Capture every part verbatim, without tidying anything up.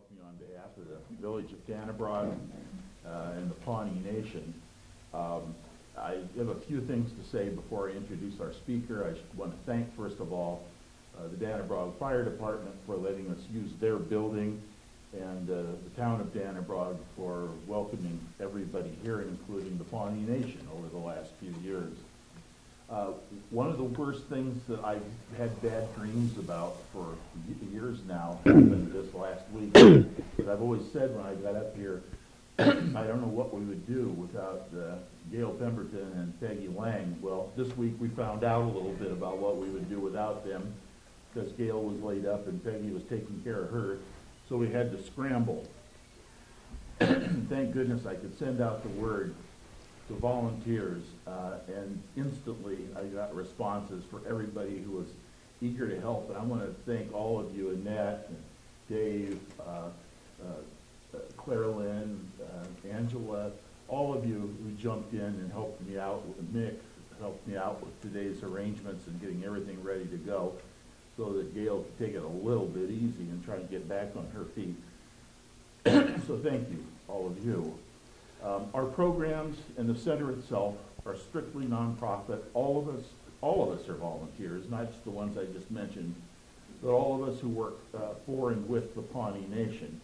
welcome you on behalf of the village of Dannebrog uh, and the Pawnee Nation. Um, I have a few things to say before I introduce our speaker. I want to thank, first of all, uh, the Dannebrog Fire Department for letting us use their building, and uh, the town of Dannebrog for welcoming everybody here, including the Pawnee Nation, over the last few years. Uh, one of the worst things that I've had bad dreams about for years now happened this last week. But I've always said when I got up here, I don't know what we would do without uh, Gail Pemberton and Peggy Lang. Well, this week we found out a little bit about what we would do without them, because Gail was laid up and Peggy was taking care of her, so we had to scramble. Thank goodness I could send out the word to volunteers, uh, and instantly I got responses for everybody who was eager to help. And I want to thank all of you, Annette, and Dave, uh, uh, uh, Claire Lynn, uh, Angela, all of you who jumped in and helped me out. Mick helped me out with today's arrangements and getting everything ready to go, so that Gail could take it a little bit easy and try to get back on her feet. So thank you, all of you. Um, our programs and the center itself are strictly nonprofit. All of us, all of us are volunteers, not just the ones I just mentioned, but all of us who work uh, for and with the Pawnee Nation.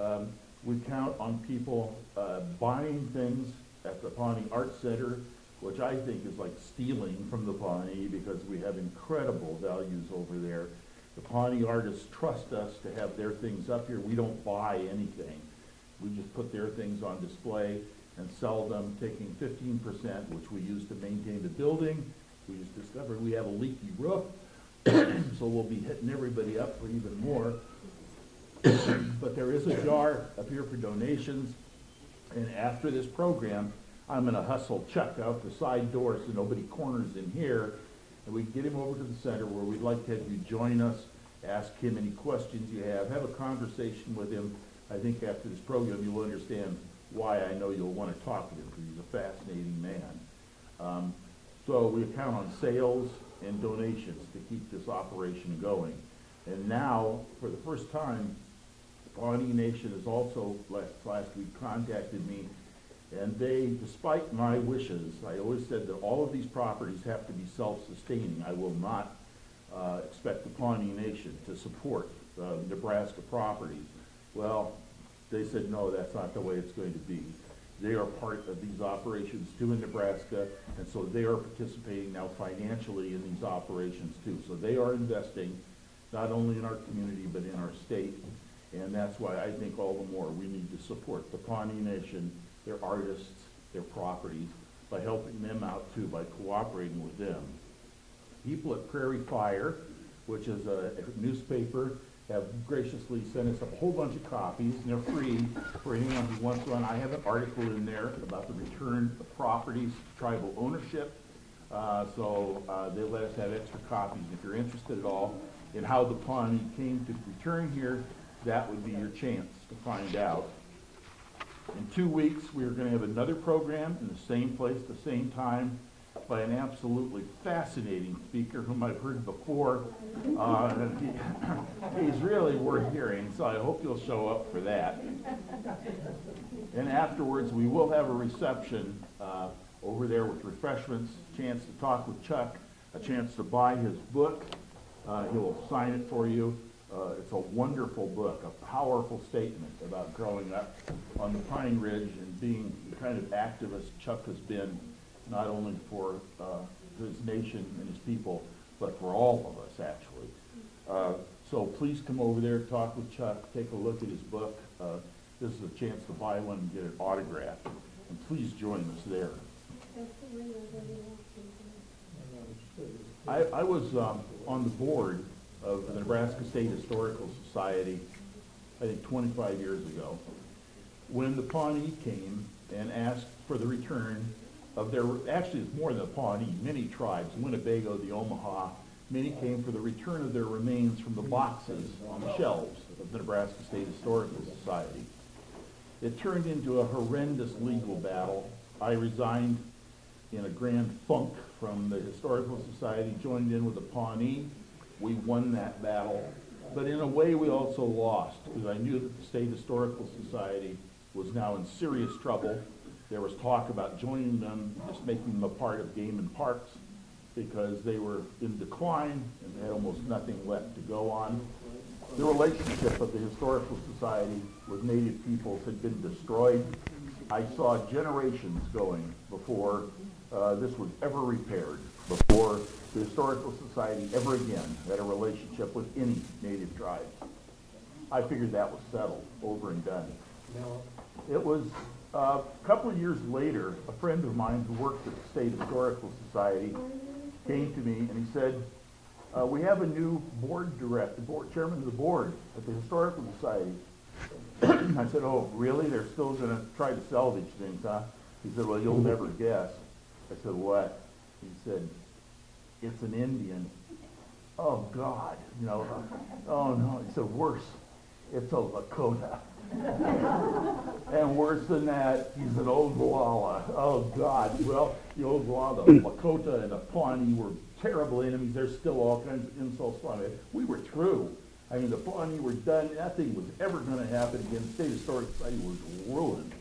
Um, we count on people uh, buying things at the Pawnee Arts Center, which I think is like stealing from the Pawnee, because we have incredible values over there. The Pawnee artists trust us to have their things up here. We don't buy anything. We just put their things on display and sell them, taking fifteen percent, which we use to maintain the building. We just discovered we have a leaky roof, so we'll be hitting everybody up for even more. But there is a jar up here for donations, and after this program, I'm gonna hustle Chuck out the side door so nobody corners in here, and we can get him over to the center where we'd like to have you join us, ask him any questions you have, have a conversation with him. I think after this program you'll understand why I know you'll want to talk to him, because he's a fascinating man. Um, so we count on sales and donations to keep this operation going. And now, for the first time, Pawnee Nation has also last, last week contacted me, and they, despite my wishes, I always said that all of these properties have to be self-sustaining. I will not uh, expect the Pawnee Nation to support uh, Nebraska properties. Well, they said, no, that's not the way it's going to be. They are part of these operations too in Nebraska, and so they are participating now financially in these operations too. So they are investing not only in our community, but in our state. And that's why I think all the more we need to support the Pawnee Nation, their artists, their properties, by helping them out too, by cooperating with them. People at Prairie Fire, which is a, a newspaper, have graciously sent us a whole bunch of copies, and they're free for anyone who wants one. I have an article in there about the return of properties to tribal ownership, uh, so uh, they let us have extra copies if you're interested at all in how the Pawnee came to return here. That would be your chance to find out. In two weeks, we're going to have another program in the same place, the same time, by an absolutely fascinating speaker whom I've heard before. Uh, he, he's really worth hearing, so I hope you'll show up for that. And afterwards, we will have a reception uh, over there with refreshments, a chance to talk with Chuck, a chance to buy his book. Uh, he'll sign it for you. Uh, it's a wonderful book, a powerful statement about growing up on the Pine Ridge and being the kind of activist Chuck has been, not only for uh, his nation and his people, but for all of us, actually. Uh, so please come over there, talk with Chuck, take a look at his book. Uh, this is a chance to buy one and get an autograph. And please join us there. I, I was um, on the board of the Nebraska State Historical Society, I think twenty-five years ago, when the Pawnee came and asked for the return of their, actually it's more than the Pawnee, many tribes, Winnebago, the Omaha, many came for the return of their remains from the boxes on the shelves of the Nebraska State Historical Society. It turned into a horrendous legal battle. I resigned in a grand funk from the Historical Society, joined in with the Pawnee. We won that battle. but in a way we also lost, because I knew that the State Historical Society was now in serious trouble. There was talk about joining them, just making them a part of Game and Parks, because they were in decline and they had almost nothing left to go on. The relationship of the Historical Society with Native peoples had been destroyed. I saw generations going before uh, this was ever repaired, before the Historical Society ever again had a relationship with any Native tribes. I figured that was settled, over and done. It was uh, a couple of years later, a friend of mine who worked at the State Historical Society came to me and he said, uh, we have a new board director, board, chairman of the board at the Historical Society. I said, oh, really? They're still going to try to salvage things, huh? He said, well, you'll never guess. I said, what? He said, it's an Indian. Oh, God. You know, oh, no. He said, worse. It's a Lakota. And worse than that, he's an Oglala. Oh, God. Well, the Oglala, the Lakota, and the Pawnee were terrible enemies. There's still all kinds of insults on it. We were through. I mean, the Pawnee were done. Nothing was ever going to happen again. The State Historical Society was ruined.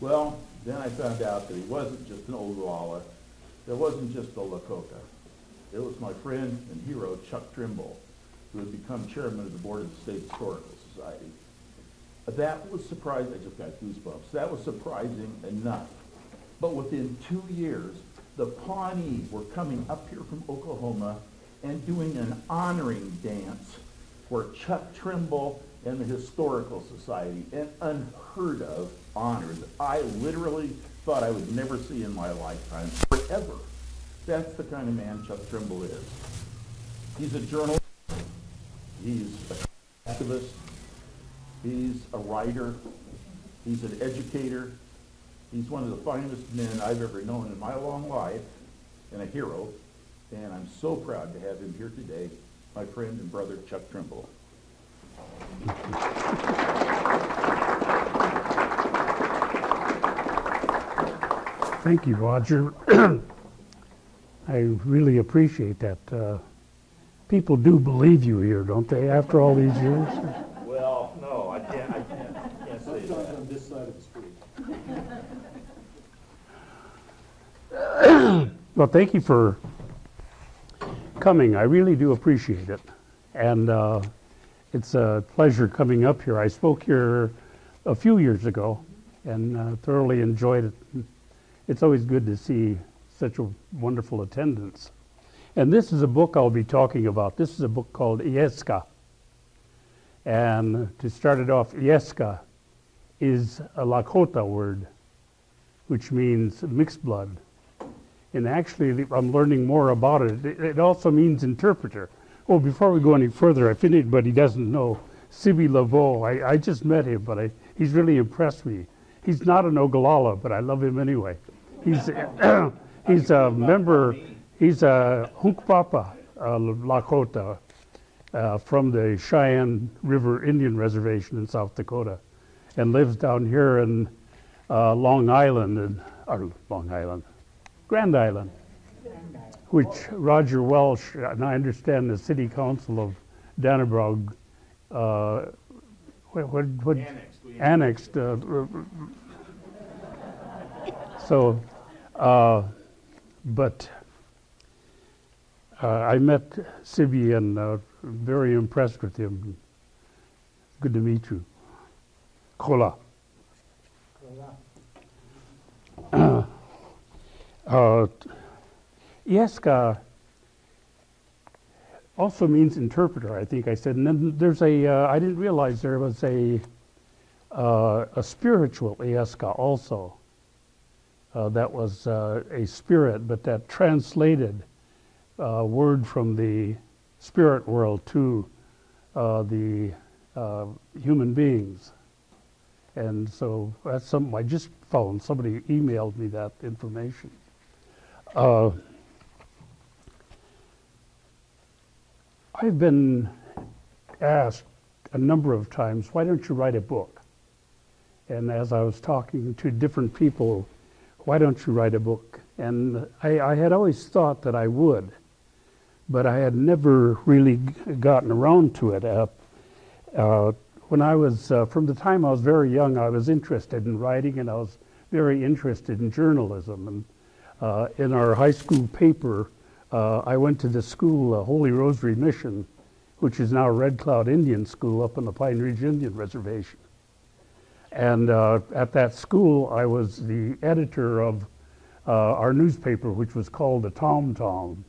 Well, then I found out that he wasn't just an Oglala. There wasn't just a Lakota. It was my friend and hero, Chuck Trimble, who had become chairman of the board of the State Historical Society. That was surprising. I just got goosebumps. That was surprising enough. But within two years, the Pawnee were coming up here from Oklahoma and doing an honoring dance for Chuck Trimble and the Historical Society, an unheard of honor that I literally thought I would never see in my lifetime, forever. That's the kind of man Chuck Trimble is. He's a journalist, he's an activist, he's a writer, he's an educator, he's one of the finest men I've ever known in my long life, and a hero, and I'm so proud to have him here today, my friend and brother Chuck Trimble. Thank you, Roger. I really appreciate that. Uh, people do believe you here, don't they, after all these years? Well, no, I can't, I can't, I can't say that. On this side of the street. Well, thank you for coming. I really do appreciate it. And uh, it's a pleasure coming up here. I spoke here a few years ago and uh, thoroughly enjoyed it. It's always good to see such a wonderful attendance. And this is a book I'll be talking about. This is a book called Iyeska. And to start it off, Iyeska is a Lakota word, which means mixed blood. And actually, I'm learning more about it. It also means interpreter. Oh, before we go any further, if anybody doesn't know, Sibby LaVeau, I, I just met him, but I, he's really impressed me. He's not an Oglala, but I love him anyway. He's He's a member, he's a Hunkpapa uh, Lakota uh, from the Cheyenne River Indian Reservation in South Dakota, and lives down here in uh, Long Island, and, or Long Island, Grand Island, which Roger Welsch, and I understand the city council of Dannebrog, uh, what, what, what, annexed. annexed uh, so, uh, But uh, I met Sibby and uh, very impressed with him. Good to meet you. Kola. Kola. uh, Iyeska also means interpreter, I think I said. And then there's a, uh, I didn't realize there was a, uh, a spiritual Iyeska also. Uh, that was uh, a spirit, but that translated uh, word from the spirit world to uh, the uh, human beings. And so that's something I just found. Somebody emailed me that information. Uh, I've been asked a number of times, why don't you write a book? And as I was talking to different people, why don't you write a book? And I, I had always thought that I would, but I had never really gotten around to it up Uh, when I was, uh, from the time I was very young, I was interested in writing, and I was very interested in journalism. And uh, in our high school paper, uh, I went to this school, uh, Holy Rosary Mission, which is now Red Cloud Indian School up on the Pine Ridge Indian Reservation. And uh, at that school, I was the editor of uh, our newspaper, which was called the Tom Tom.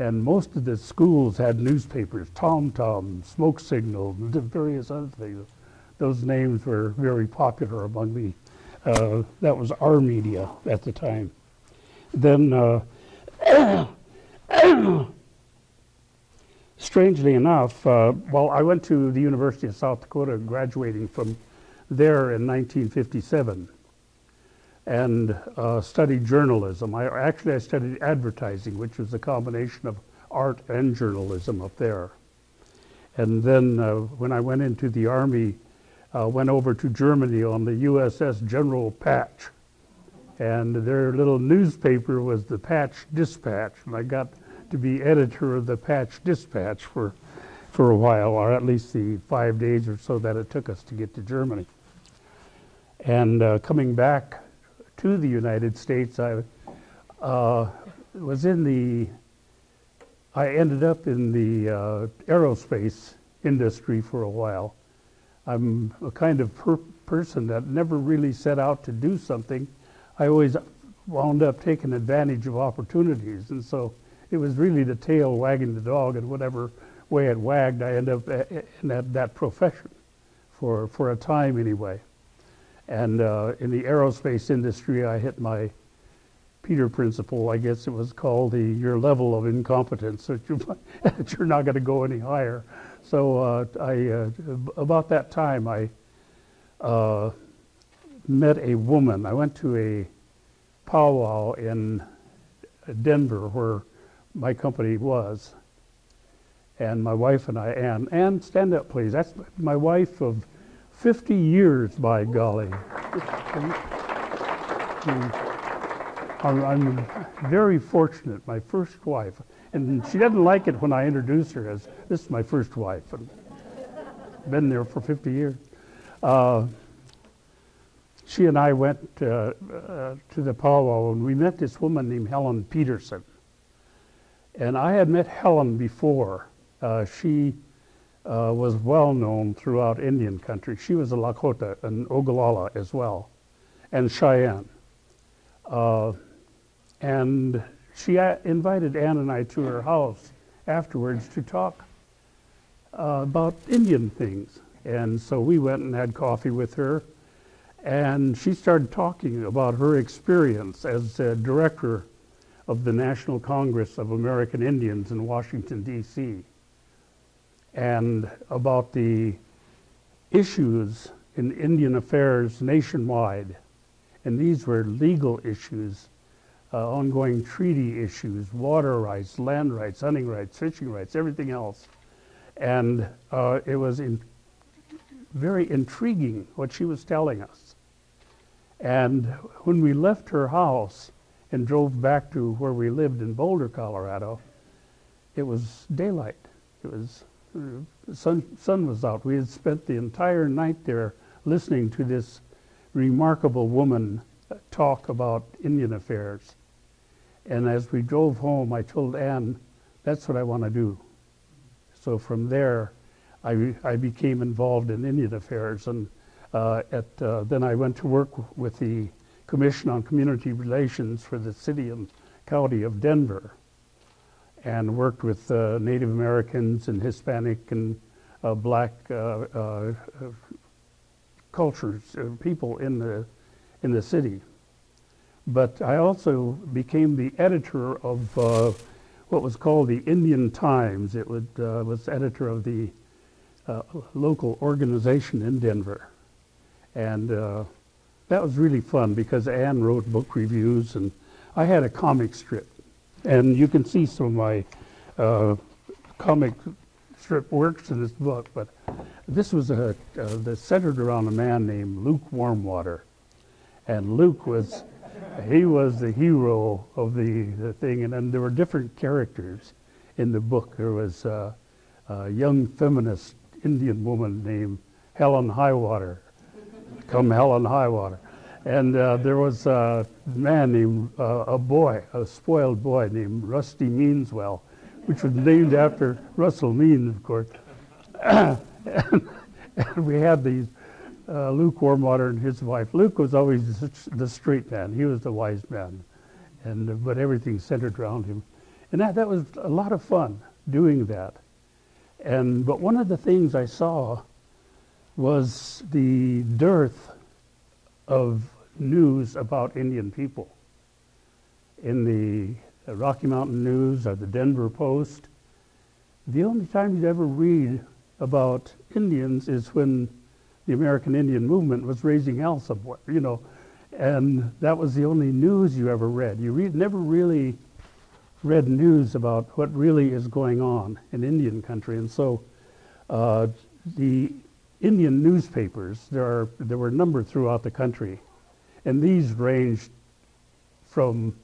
And most of the schools had newspapers, Tom Tom, Smoke Signal, and various other things. Those names were very popular among the, uh, that was our media at the time. Then, uh, strangely enough, uh, well, I went to the University of South Dakota, graduating from there in nineteen fifty-seven, and uh, studied journalism. I, actually, I studied advertising, which was a combination of art and journalism up there. And then uh, when I went into the Army, I uh, went over to Germany on the U S S General Patch. And their little newspaper was the Patch Dispatch. And I got to be editor of the Patch Dispatch for, for a while, or at least the five days or so that it took us to get to Germany. And uh, coming back to the United States, I uh, was in the, I ended up in the uh, aerospace industry for a while. I'm a kind of per person that never really set out to do something. I always wound up taking advantage of opportunities, and so it was really the tail wagging the dog, and whatever way it wagged, I ended up in that, that profession for, for a time anyway. And uh, in the aerospace industry, I hit my Peter principle, I guess it was called, the your level of incompetence, that you're not going to go any higher. So uh, I, uh, about that time, I uh, met a woman. I went to a powwow in Denver where my company was, and my wife and I, Ann, Ann, stand up, please. That's my wife of fifty years, by golly. I'm, I'm very fortunate, my first wife. And she doesn't like it when I introduce her as, this is my first wife. And been there for fifty years. Uh, she and I went uh, uh, to the powwow, and we met this woman named Helen Peterson. And I had met Helen before. Uh, she Uh, was well known throughout Indian country. She was a Lakota and Oglala as well, and Cheyenne. Uh, and she invited Ann and I to her house afterwards to talk uh, about Indian things. And so we went and had coffee with her, and she started talking about her experience as a director of the National Congress of American Indians in Washington, D C, and about the issues in Indian affairs nationwide. And these were legal issues, uh, ongoing treaty issues, water rights, land rights, hunting rights, fishing rights, everything else. And uh, it was in very intriguing what she was telling us. And when we left her house and drove back to where we lived in Boulder, Colorado, it was daylight. It was, the sun, sun was out. We had spent the entire night there listening to this remarkable woman talk about Indian affairs. And as we drove home, I told Ann, that's what I want to do. So from there, I, I became involved in Indian affairs. And uh, at, uh, then I went to work with the Commission on Community Relations for the City and County of Denver, and worked with uh, Native Americans and Hispanic and uh, black uh, uh, cultures, uh, people in the, in the city. But I also became the editor of uh, what was called the Indian Times. It would, uh, was editor of the uh, local organization in Denver. And uh, that was really fun because Ann wrote book reviews, and I had a comic strip. And you can see some of my uh, comic strip works in this book, but this was a, uh, this centered around a man named Luke Warmwater. And Luke was, he was the hero of the, the thing, and then there were different characters in the book. There was uh, a young feminist Indian woman named Helen Highwater. Come Helen Highwater. And uh, there was a man named, uh, a boy, a spoiled boy named Rusty Meanswell, which was named after Russell Means, of course. and, and we had these, uh, Luke Warmwater and his wife. Luke was always the straight man. He was the wise man. And, uh, but everything centered around him. And that, that was a lot of fun doing that. And, but one of the things I saw was the dearth of news about Indian people. In the Rocky Mountain News or the Denver Post, the only time you'd ever read about Indians is when the American Indian movement was raising hell somewhere, you know, and that was the only news you ever read. You read, never really read news about what really is going on in Indian country. And so uh, the Indian newspapers, there, are, there were a number throughout the country, and these ranged from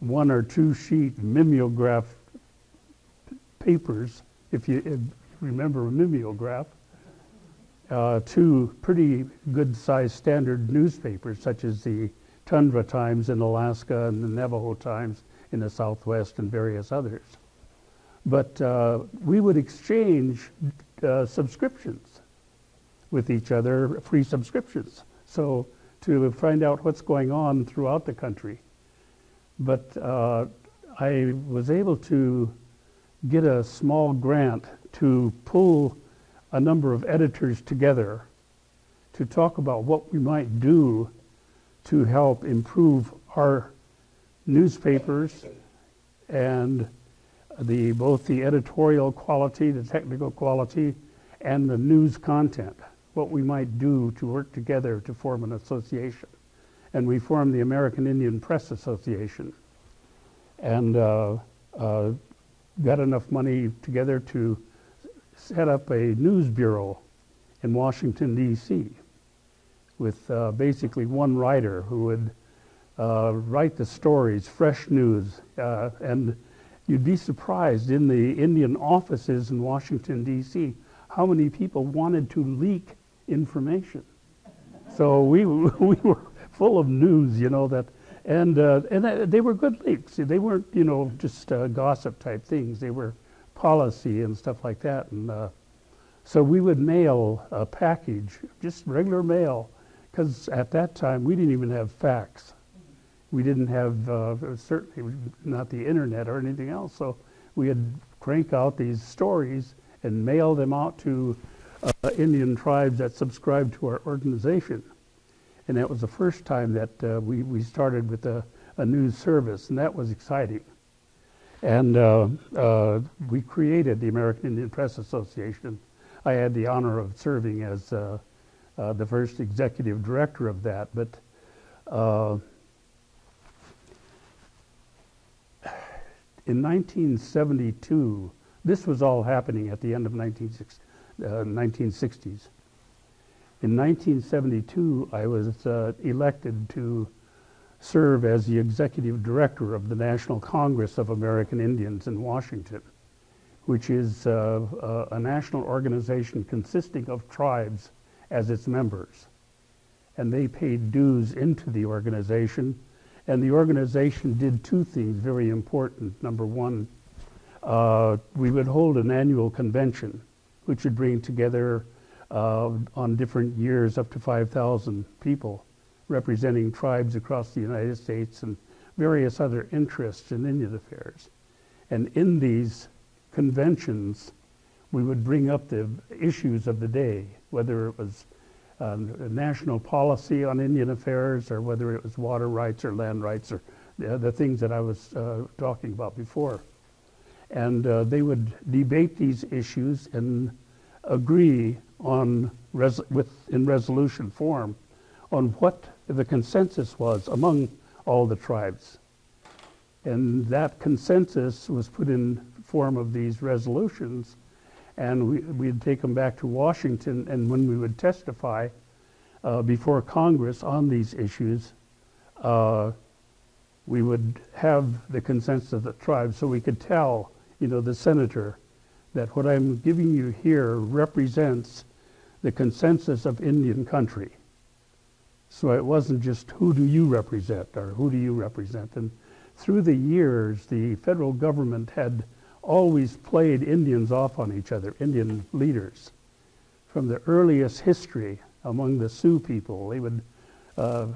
one or two sheet mimeograph papers, if you, if you remember a mimeograph, uh, to pretty good-sized standard newspapers such as the Tundra Times in Alaska and the Navajo Times in the Southwest and various others. But uh, we would exchange uh, subscriptions with each other, free subscriptions, so to find out what's going on throughout the country. But uh, I was able to get a small grant to pull a number of editors together to talk about what we might do to help improve our newspapers and the, both the editorial quality, the technical quality, and the news content, what we might do to work together to form an association. And we formed the American Indian Press Association and uh, uh, got enough money together to set up a news bureau in Washington, D C with uh, basically one writer who would uh, write the stories, fresh news. Uh, and you'd be surprised in the Indian offices in Washington, D C, how many people wanted to leak information. So we, we were full of news, you know, that, and, uh, and they were good leaks. They weren't, you know, just uh, gossip type things. They were policy and stuff like that. And uh, so we would mail a package, just regular mail, because at that time we didn't even have fax. We didn't have, uh, certainly not the internet or anything else. So we had crank out these stories and mail them out to uh, Indian tribes that subscribed to our organization. And that was the first time that uh, we, we started with a, a news service, and that was exciting. And uh, uh, we created the American Indian Press Association. I had the honor of serving as uh, uh, the first executive director of that, but uh, in nineteen seventy-two, this was all happening at the end of nineteen sixties. In nineteen seventy-two, I was uh, elected to serve as the executive director of the National Congress of American Indians in Washington, which is uh, uh, a national organization consisting of tribes as its members. And they paid dues into the organization. And the organization did two things very important. Number one, Uh, we would hold an annual convention, which would bring together uh, on different years up to five thousand people, representing tribes across the United States and various other interests in Indian affairs. And in these conventions, we would bring up the issues of the day, whether it was uh, national policy on Indian affairs or whether it was water rights or land rights or the, the things that I was uh, talking about before. And uh, they would debate these issues and agree on res with, in resolution form on what the consensus was among all the tribes. And that consensus was put in form of these resolutions, and we, we'd take them back to Washington, and when we would testify uh, before Congress on these issues, uh, we would have the consensus of the tribes so we could tell, you know, the senator that what I'm giving you here represents the consensus of Indian country. So it wasn't just who do you represent or who do you represent. And through the years, the federal government had always played Indians off on each other, Indian leaders. From the earliest history among the Sioux people, they would uh,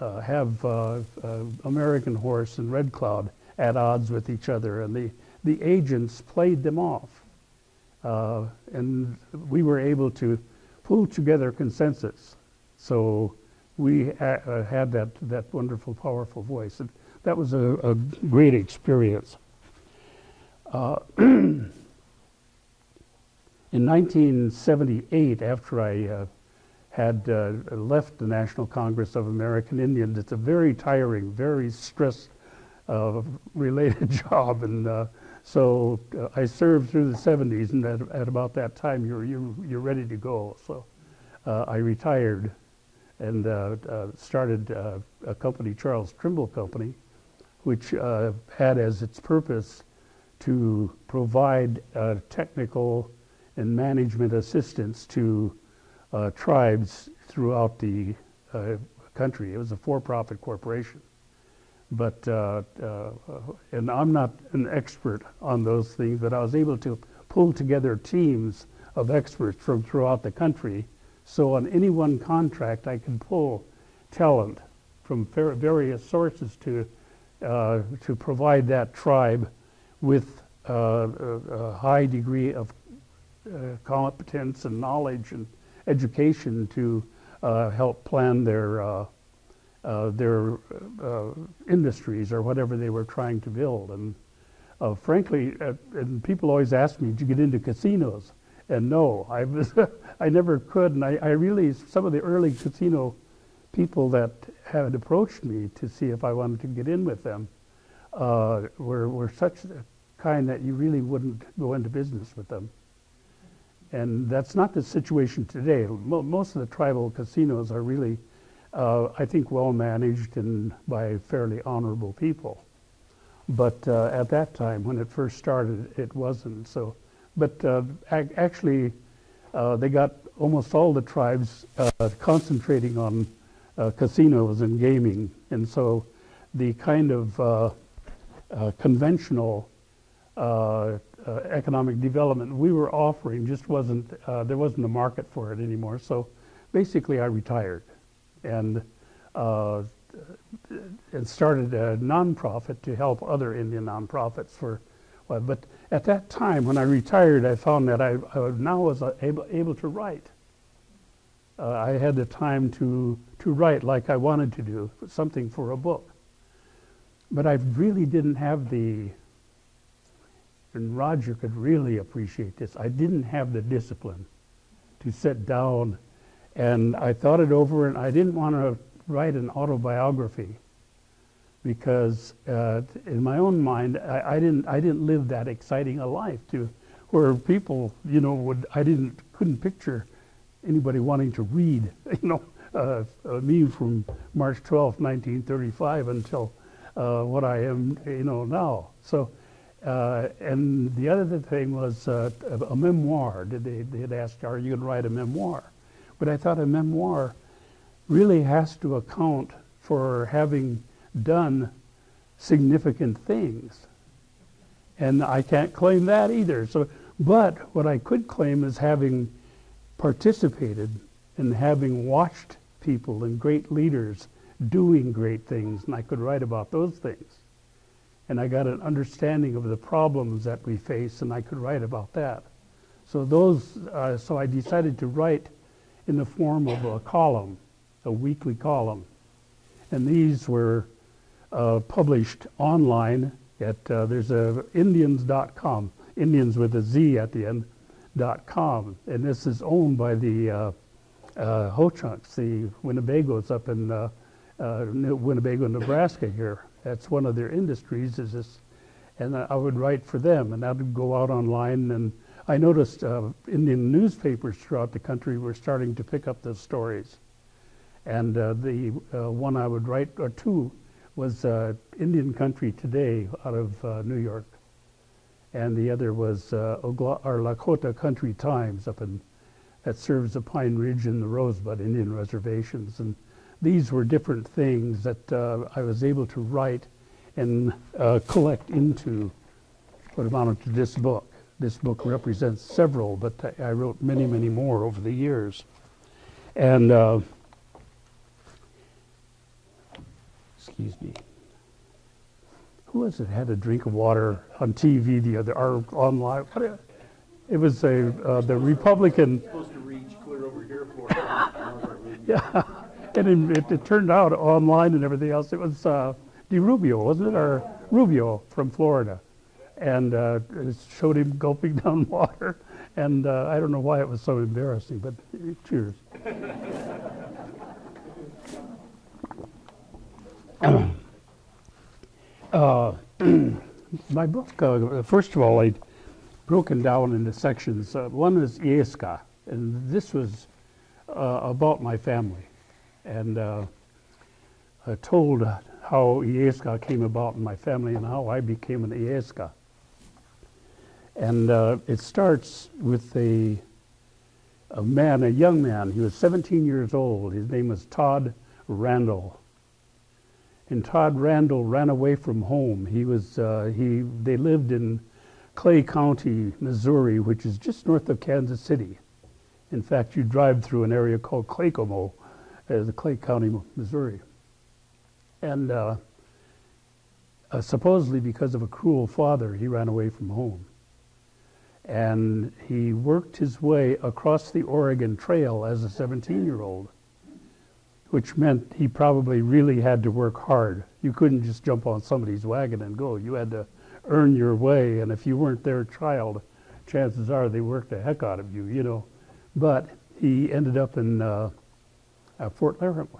uh, have uh, uh, American Horse and Red Cloud at odds with each other, and the, the agents played them off. Uh, and we were able to pull together consensus. So we ha uh, had that, that wonderful, powerful voice. And that was a, a great experience. Uh, in nineteen seventy-eight, after I uh, had uh, left the National Congress of American Indians, it's a very tiring, very stress uh, related job. And uh, so uh, I served through the seventies, and at, at about that time, you're, you're, you're ready to go. So uh, I retired and uh, uh, started uh, a company, Charles Trimble Company, which uh, had as its purpose to provide uh, technical and management assistance to uh, tribes throughout the uh, country. It was a for-profit corporation. But, uh, uh, and I'm not an expert on those things, but I was able to pull together teams of experts from throughout the country. So on any one contract, I can pull talent from various sources to, uh, to provide that tribe with uh, a, a high degree of uh, competence and knowledge and education to uh, help plan their, uh, uh, their uh, industries or whatever they were trying to build. And uh, frankly, uh, and people always ask me, did you get into casinos? And no, I, was I never could. And I, I really, some of the early casino people that had approached me to see if I wanted to get in with them uh, were, were such the kind that you really wouldn't go into business with them. And that's not the situation today. Mo most of the tribal casinos are really, uh, I think, well managed and by fairly honorable people. But uh, at that time, when it first started, it wasn't. So, but uh, ac actually, uh, they got almost all the tribes uh, concentrating on uh, casinos and gaming. And so the kind of uh, uh, conventional uh, Uh, economic development we were offering just wasn't, uh, there wasn't a market for it anymore. So basically I retired and, uh, and started a nonprofit to help other Indian nonprofits for, well, but at that time when I retired, I found that I, I now was able, able to write. Uh, I had the time to, to write like I wanted to do, something for a book. But I really didn't have the, and Roger could really appreciate this, I didn't have the discipline to sit down, and I thought it over, and I didn't want to write an autobiography because uh, in my own mind, I, I didn't I didn't live that exciting a life to where people, you know, would, I didn't couldn't picture anybody wanting to read, you know, uh, uh, me from March twelfth, nineteen thirty-five until uh, what I am, you know, now. So. Uh, and the other thing was uh, a memoir. They, they had asked, are you going to write a memoir? But I thought a memoir really has to account for having done significant things. And I can't claim that either. So, but what I could claim is having participated and having watched people and great leaders doing great things, and I could write about those things. And I got an understanding of the problems that we face, and I could write about that. So those, uh, so I decided to write in the form of a column, a weekly column, and these were uh, published online at uh, there's a Indians dot com, Indians with a Z at the end, .com, and this is owned by the uh, uh, Ho-Chunks, the Winnebagos up in uh, uh, Winnebago, Nebraska here. That's one of their industries, is this, and I would write for them, and that would go out online. And I noticed uh, Indian newspapers throughout the country were starting to pick up those stories. And uh, the uh, one I would write, or two, was uh, Indian Country Today out of uh, New York. and the other was uh, Oglala, or Lakota Country Times up in, that serves the Pine Ridge and the Rosebud Indian reservations. And these were different things that uh, I was able to write and uh, collect into what amounted to this book. This book represents several, but I wrote many, many more over the years. And, uh, excuse me, who was it had a drink of water on T V the other, or online? It was a, uh, the Republican. Supposed to reach clear over here for yeah, and it, it, it turned out online and everything else. It was uh, DeRubio, wasn't it? Or Rubio from Florida. And uh, it showed him gulping down water. And uh, I don't know why it was so embarrassing, but cheers. uh, my book, uh, first of all, I broken down into sections. Uh, one was Iyeska, and this was uh, about my family. And uh, I told how Iyeska came about in my family and how I became an Iyeska. And uh, it starts with a, a man, a young man. He was seventeen years old. His name was Todd Randall. And Todd Randall ran away from home. He was, uh, he, they lived in Clay County, Missouri, which is just north of Kansas City. In fact, you drive through an area called Claycomo, uh, the Clay County, Missouri. And uh, uh, supposedly because of a cruel father, he ran away from home. And he worked his way across the Oregon Trail as a seventeen-year-old, which meant he probably really had to work hard. You couldn't just jump on somebody's wagon and go. You had to earn your way, and if you weren't their child, chances are they worked the heck out of you, you know. But he ended up in uh, uh, Fort Laramie,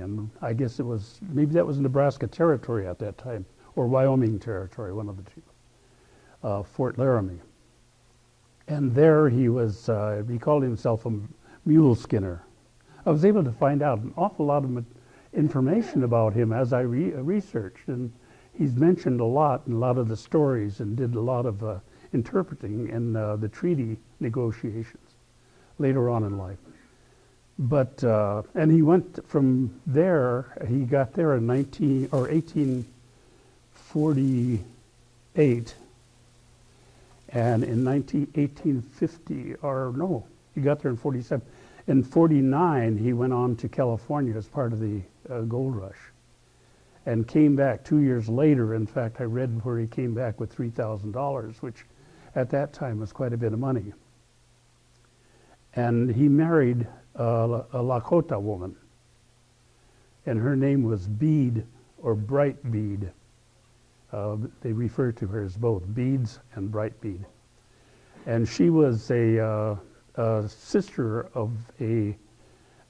and I guess it was, maybe that was Nebraska Territory at that time, or Wyoming Territory, one of the two, uh, Fort Laramie. And there he was, uh, he called himself a mule skinner. I was able to find out an awful lot of information about him as I re researched, and he's mentioned a lot in a lot of the stories and did a lot of uh, interpreting in uh, the treaty negotiations later on in life. But, uh, and he went from there, he got there in nineteen, or eighteen forty-eight, and in eighteen fifty, or no, he got there in forty-seven. In forty-nine, he went on to California as part of the uh, gold rush. And came back two years later. In fact, I read where he came back with three thousand dollars, which at that time was quite a bit of money. And he married a, a Lakota woman, and her name was Bead, or Bright Bead. Uh, they refer to her as both Beads and Bright Bead. And she was a, uh, a sister of a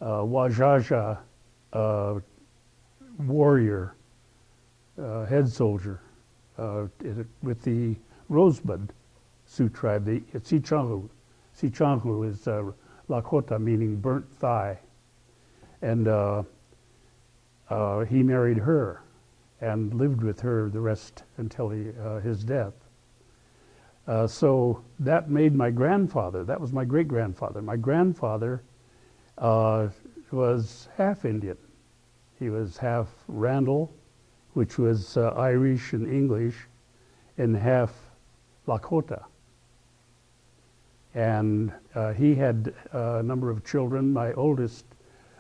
uh, Wajaja uh, warrior, Uh, head soldier uh, with the Rosebud Sioux tribe. The Sichangu. Sichangu is uh, Lakota, meaning burnt thigh. And uh, uh, he married her and lived with her the rest until he, uh, his death. Uh, so that made my grandfather, that was my great-grandfather. My grandfather uh, was half Indian. He was half Randall, which was uh, Irish and English, and half Lakota. And uh, he had uh, a number of children. My oldest,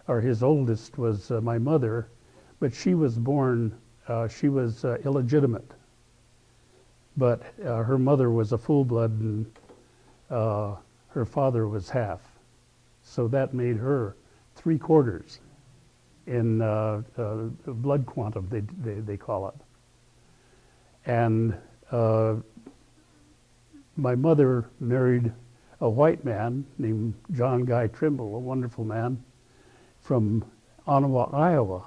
or his oldest, was uh, my mother, but she was born, uh, she was uh, illegitimate. But uh, her mother was a full-blood, and uh, her father was half. So that made her three quarters in uh, uh, blood quantum, they, they, they call it. And uh, my mother married a white man named John Guy Trimble, a wonderful man from Onawa, Iowa.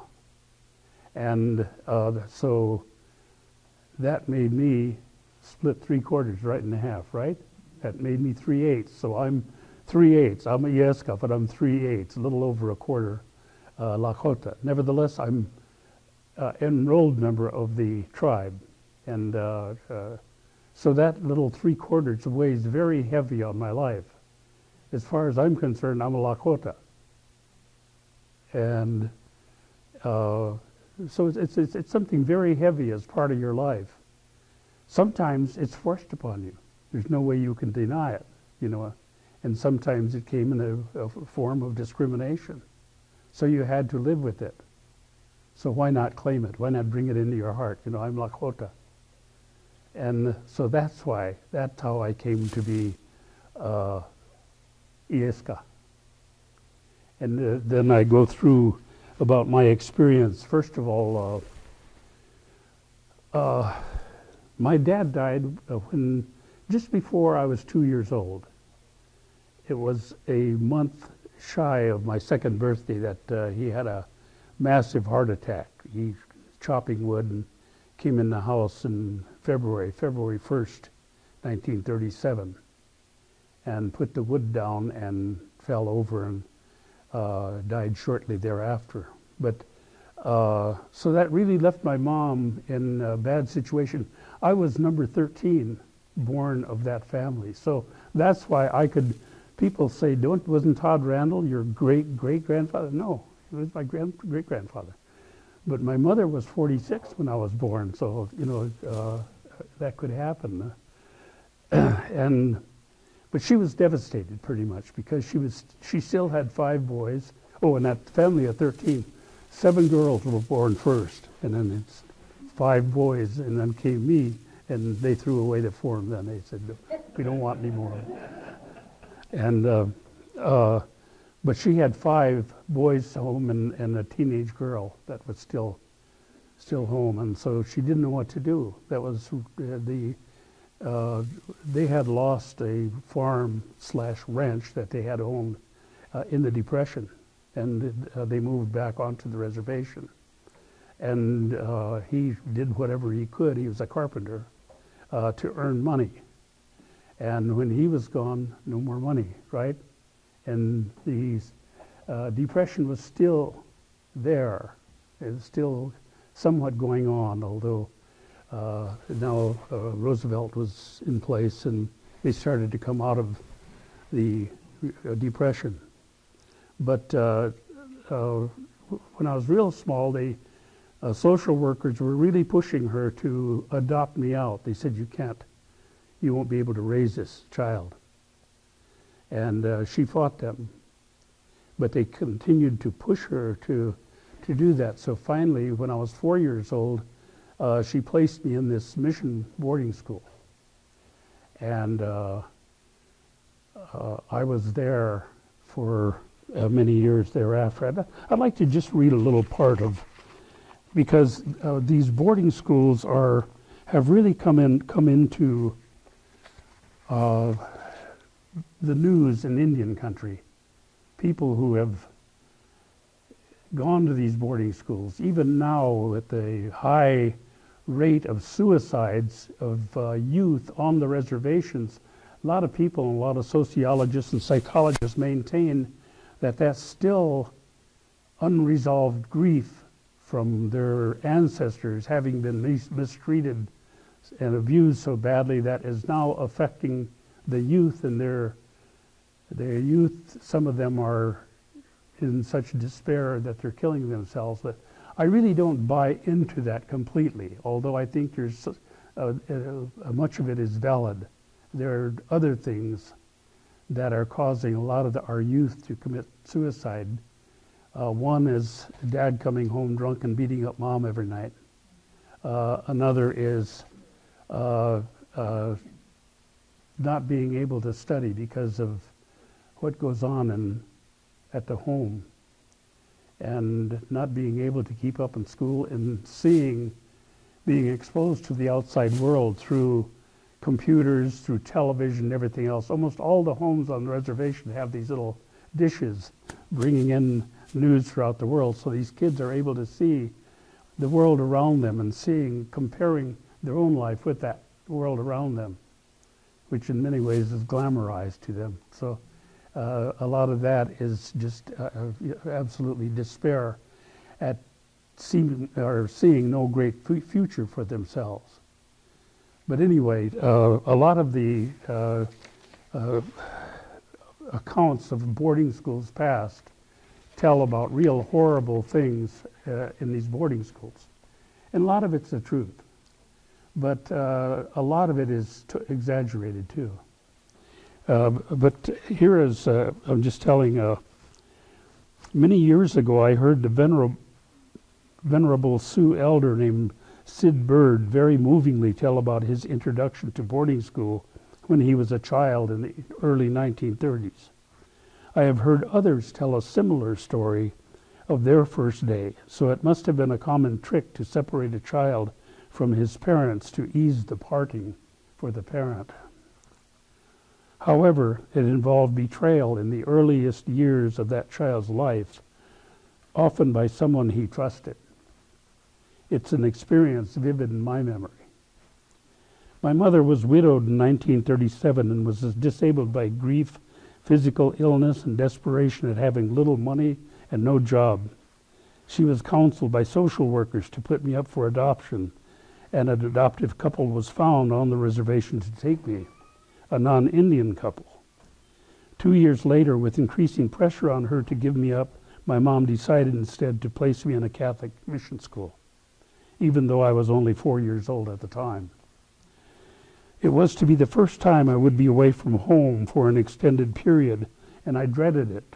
And uh, so that made me split three quarters right in half, right? That made me three eighths, so I'm three eighths. I'm a Iyeska, but I'm three eighths, a little over a quarter Uh, Lakota. Nevertheless, I'm an uh, enrolled member of the tribe, and uh, uh, So that little three-quarters weighs very heavy on my life. As far as I'm concerned, I'm a Lakota. And uh, so it's, it's, it's something very heavy as part of your life. Sometimes it's forced upon you. There's no way you can deny it, you know. And sometimes it came in a, a form of discrimination. So you had to live with it. So why not claim it? Why not bring it into your heart? You know, I'm Lakota. And so that's why, that's how I came to be uh, Iyeska. And uh, then I go through about my experience. First of all, uh, uh, my dad died when, just before I was two years old. It was a month shy of my second birthday that uh, he had a massive heart attack. He chopping wood and came in the house in February, February first, nineteen thirty-seven, and put the wood down and fell over and uh, died shortly thereafter. But uh, so that really left my mom in a bad situation. I was number thirteen born of that family. So that's why I could, people say, don't, wasn't Todd Randall your great-great-grandfather? No, it was my grand, great-grandfather. But my mother was forty-six when I was born, so, you know, uh, that could happen. and, but she was devastated pretty much because she was, she still had five boys. Oh, and that family of thirteen, seven girls were born first, and then it's five boys, and then came me, and they threw away the form then. They said, we don't want any more. And, uh, uh, but she had five boys home and, and a teenage girl that was still still home, and so she didn't know what to do. That was uh, the, uh, they had lost a farm slash ranch that they had owned uh, in the Depression, and uh, they moved back onto the reservation. And uh, he did whatever he could, he was a carpenter, uh, to earn money. And when he was gone, no more money, right? And the uh, Depression was still there. It was still somewhat going on, although uh, now uh, Roosevelt was in place and they started to come out of the uh, Depression. But uh, uh, when I was real small, the uh, social workers were really pushing her to adopt me out. They said, you can't, you won't be able to raise this child. And uh, she fought them, but they continued to push her to to do that. So finally, when I was four years old, uh, she placed me in this mission boarding school. And uh, uh, I was there for uh, many years thereafter. I'd, I'd like to just read a little part of, because uh, these boarding schools are have really come in come into uh, the news in Indian country. People who have gone to these boarding schools, even now at the high rate of suicides of uh, youth on the reservations, a lot of people and a lot of sociologists and psychologists maintain that that's still unresolved grief from their ancestors having been mis mistreated and abused so badly that is now affecting the youth and their, their youth. Some of them are in such despair that they're killing themselves. But I really don't buy into that completely, although I think there's uh, uh, much of it is valid. There are other things that are causing a lot of the, our youth to commit suicide. Uh, one is dad coming home drunk and beating up mom every night. Uh, another is uh, uh, not being able to study because of what goes on in, at the home, and not being able to keep up in school, and seeing, being exposed to the outside world through computers, through television, and everything else. Almost all the homes on the reservation have these little dishes bringing in news throughout the world, so these kids are able to see the world around them and seeing, comparing their own life with that world around them, which in many ways is glamorized to them. So uh, a lot of that is just uh, absolutely despair at seeing, or seeing no great future for themselves. But anyway, uh, a lot of the uh, uh, accounts of boarding schools past tell about real horrible things uh, in these boarding schools. And a lot of it's the truth, but uh, a lot of it is t exaggerated too. Uh, but here is, uh, I'm just telling, uh, many years ago I heard the venerable, venerable Sioux elder named Sid Bird very movingly tell about his introduction to boarding school when he was a child in the early nineteen thirties. I have heard others tell a similar story of their first day, so it must have been a common trick to separate a child from his parents to ease the parting for the parent. However, it involved betrayal in the earliest years of that child's life, often by someone he trusted. It's an experience vivid in my memory. My mother was widowed in nineteen thirty-seven and was disabled by grief, physical illness, and desperation at having little money and no job. She was counseled by social workers to put me up for adoption, and an adoptive couple was found on the reservation to take me, a non-Indian couple. Two years later, with increasing pressure on her to give me up, my mom decided instead to place me in a Catholic mission school, even though I was only four years old at the time. It was to be the first time I would be away from home for an extended period, and I dreaded it.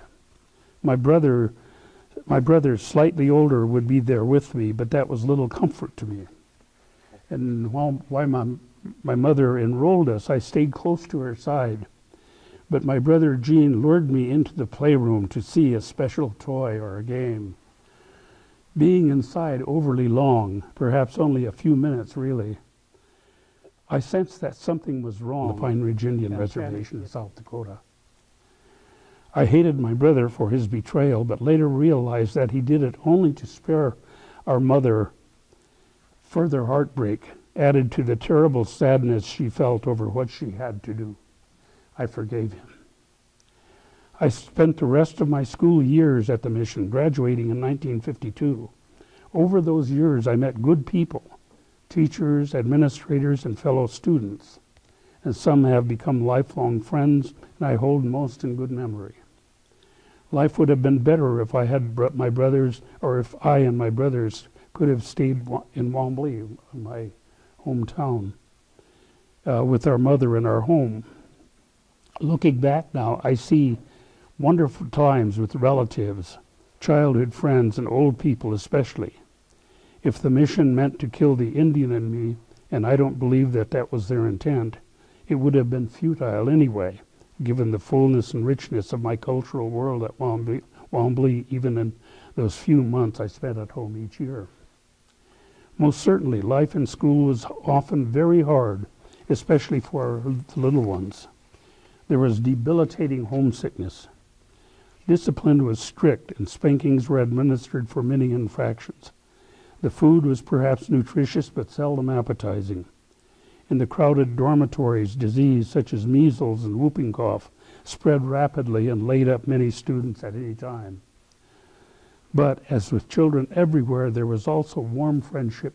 My brother, my brother, slightly older, would be there with me, but that was little comfort to me. And while, while my, my mother enrolled us, I stayed close to her side. But my brother Gene lured me into the playroom to see a special toy or a game. Being inside overly long, perhaps only a few minutes really, I sensed that something was wrong on the Pine Ridge Indian Reservation in South Dakota. I hated my brother for his betrayal, but later realized that he did it only to spare our mother further heartbreak, added to the terrible sadness she felt over what she had to do. I forgave him. I spent the rest of my school years at the mission, graduating in nineteen fifty-two. Over those years, I met good people, teachers, administrators, and fellow students, and some have become lifelong friends, and I hold most in good memory. Life would have been better if I had my brothers, or if I and my brothers could have stayed in Wanblee, my hometown, uh, with our mother in our home. Looking back now, I see wonderful times with relatives, childhood friends, and old people especially. If the mission meant to kill the Indian in me, and I don't believe that that was their intent, it would have been futile anyway, given the fullness and richness of my cultural world at Wanblee, Wanblee, even in those few months I spent at home each year. Most certainly, life in school was often very hard, especially for the little ones. There was debilitating homesickness. Discipline was strict, and spankings were administered for many infractions. The food was perhaps nutritious, but seldom appetizing. In the crowded dormitories, disease such as measles and whooping cough spread rapidly and laid up many students at any time. But as with children everywhere, there was also warm friendship,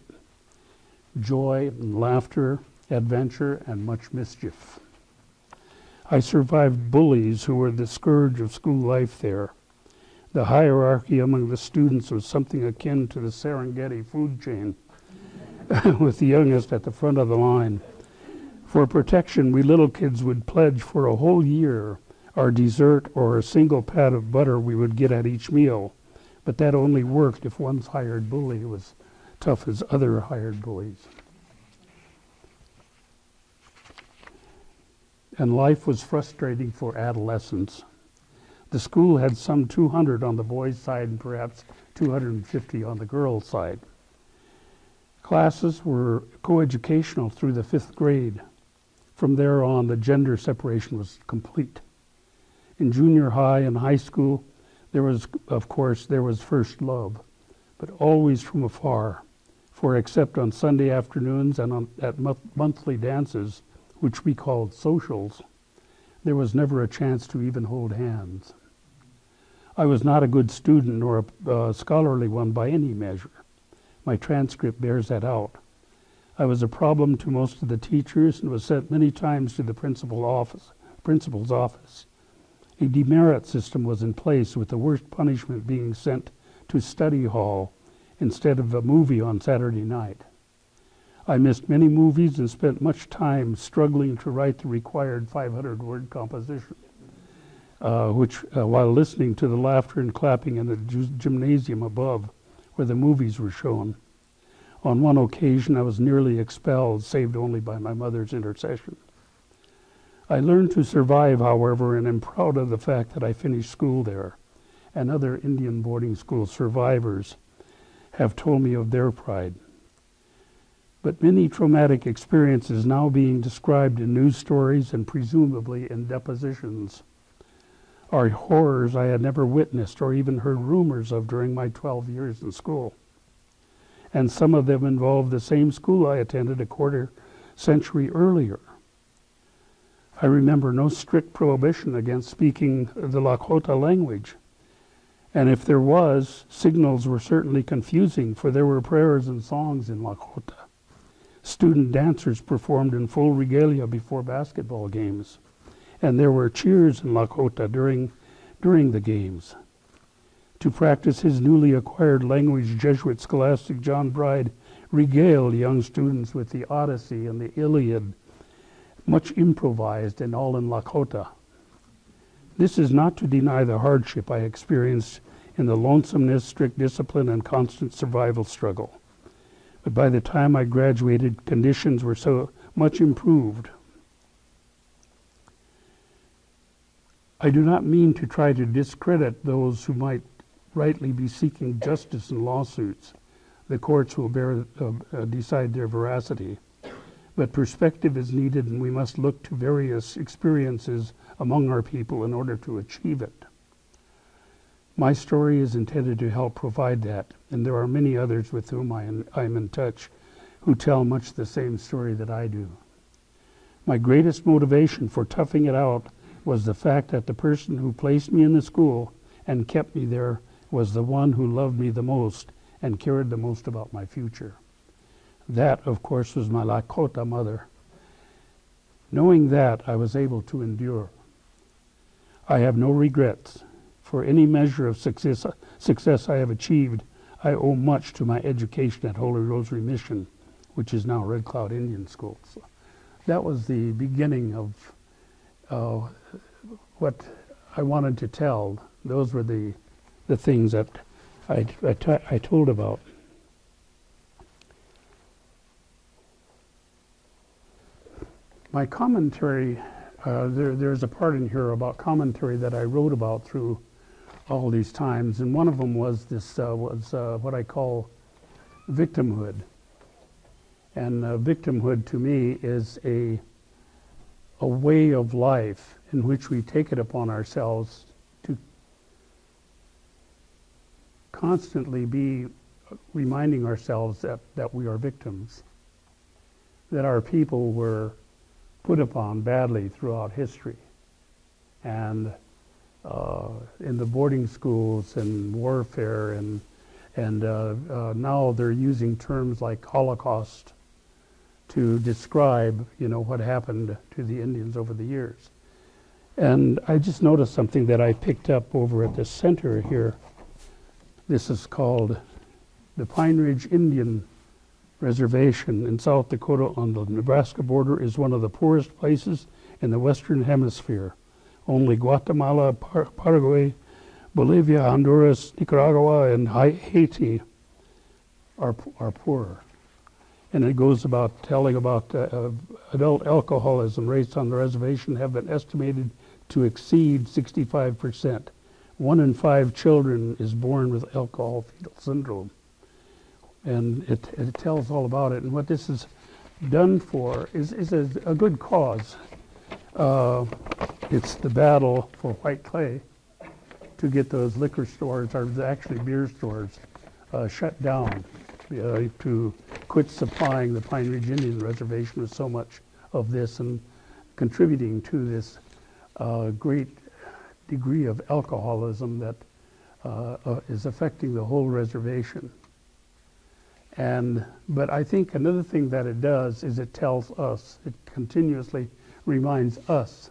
joy and laughter, adventure, and much mischief. I survived bullies who were the scourge of school life there. The hierarchy among the students was something akin to the Serengeti food chain, with the youngest at the front of the line. For protection, we little kids would pledge for a whole year our dessert or a single pat of butter we would get at each meal, but that only worked if one's hired bully was tough as other hired bullies. And life was frustrating for adolescents. The school had some two hundred on the boys' side and perhaps two hundred fifty on the girls' side. Classes were coeducational through the fifth grade. From there on, the gender separation was complete. In junior high and high school, there was, of course, there was first love, but always from afar, for except on Sunday afternoons and on, at mo- monthly dances, which we called socials, there was never a chance to even hold hands. I was not a good student or a uh, scholarly one by any measure. My transcript bears that out. I was a problem to most of the teachers and was sent many times to the principal office, principal's office. A demerit system was in place, with the worst punishment being sent to study hall instead of a movie on Saturday night. I missed many movies and spent much time struggling to write the required five hundred word composition, uh, which, uh, while listening to the laughter and clapping in the gymnasium above where the movies were shown. On one occasion, I was nearly expelled, saved only by my mother's intercession. I learned to survive, however, and am proud of the fact that I finished school there, and other Indian boarding school survivors have told me of their pride. But many traumatic experiences now being described in news stories and presumably in depositions are horrors I had never witnessed or even heard rumors of during my twelve years in school. And some of them involved the same school I attended a quarter century earlier. I remember no strict prohibition against speaking the Lakota language. And if there was, signals were certainly confusing, for there were prayers and songs in Lakota. Student dancers performed in full regalia before basketball games, and there were cheers in Lakota during, during the games. To practice his newly acquired language, Jesuit scholastic John Bride regaled young students with the Odyssey and the Iliad, much improvised and all in Lakota. This is not to deny the hardship I experienced in the lonesomeness, strict discipline, and constant survival struggle. But by the time I graduated, conditions were so much improved. I do not mean to try to discredit those who might rightly be seeking justice in lawsuits. The courts will bear, uh, decide their veracity. But perspective is needed, and we must look to various experiences among our people in order to achieve it. My story is intended to help provide that, and there are many others with whom I am, I am in touch who tell much the same story that I do. My greatest motivation for toughing it out was the fact that the person who placed me in the school and kept me there was the one who loved me the most and cared the most about my future. That, of course, was my Lakota mother. Knowing that, I was able to endure. I have no regrets. For any measure of success, success I have achieved, I owe much to my education at Holy Rosary Mission, which is now Red Cloud Indian School. So that was the beginning of uh, what I wanted to tell. Those were the, the things that I, I, t I told about. My commentary, uh, there, there's a part in here about commentary that I wrote about through all these times, and one of them was this, uh, was uh, what I call victimhood. And uh, victimhood to me is a, a way of life in which we take it upon ourselves to constantly be reminding ourselves that, that we are victims, that our people were put upon badly throughout history, and uh, in the boarding schools and warfare, and and uh, uh, now they're using terms like Holocaust to describe, you know, what happened to the Indians over the years. And I just noticed something that I picked up over at the center here. This is called the Pine Ridge Indian Reservation in South Dakota on the Nebraska border is one of the poorest places in the Western Hemisphere. Only Guatemala, Par Paraguay, Bolivia, Honduras, Nicaragua, and Haiti are, are poorer. And it goes about telling about uh, adult alcoholism rates on the reservation have been estimated to exceed sixty-five percent. One in five children is born with alcohol fetal syndrome. And it, it tells all about it. And what this is done for is, is a, a good cause. Uh, it's the battle for white clay to get those liquor stores, or actually beer stores, uh, shut down uh, to quit supplying the Pine Ridge Indian Reservation with so much of this and contributing to this uh, great degree of alcoholism that uh, uh, is affecting the whole reservation. And but I think another thing that it does is it tells us, it continuously reminds us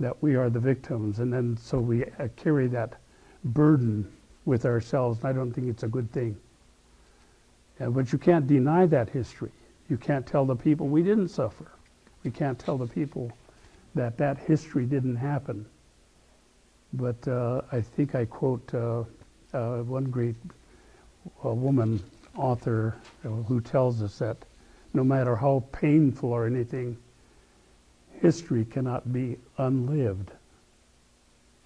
that we are the victims, and then so we uh, carry that burden with ourselves. And I don't think it's a good thing. And, but you can't deny that history. You can't tell the people we didn't suffer. We can't tell the people that that history didn't happen. But uh, I think I quote uh, uh, one great uh, woman author who tells us that no matter how painful or anything, history cannot be unlived.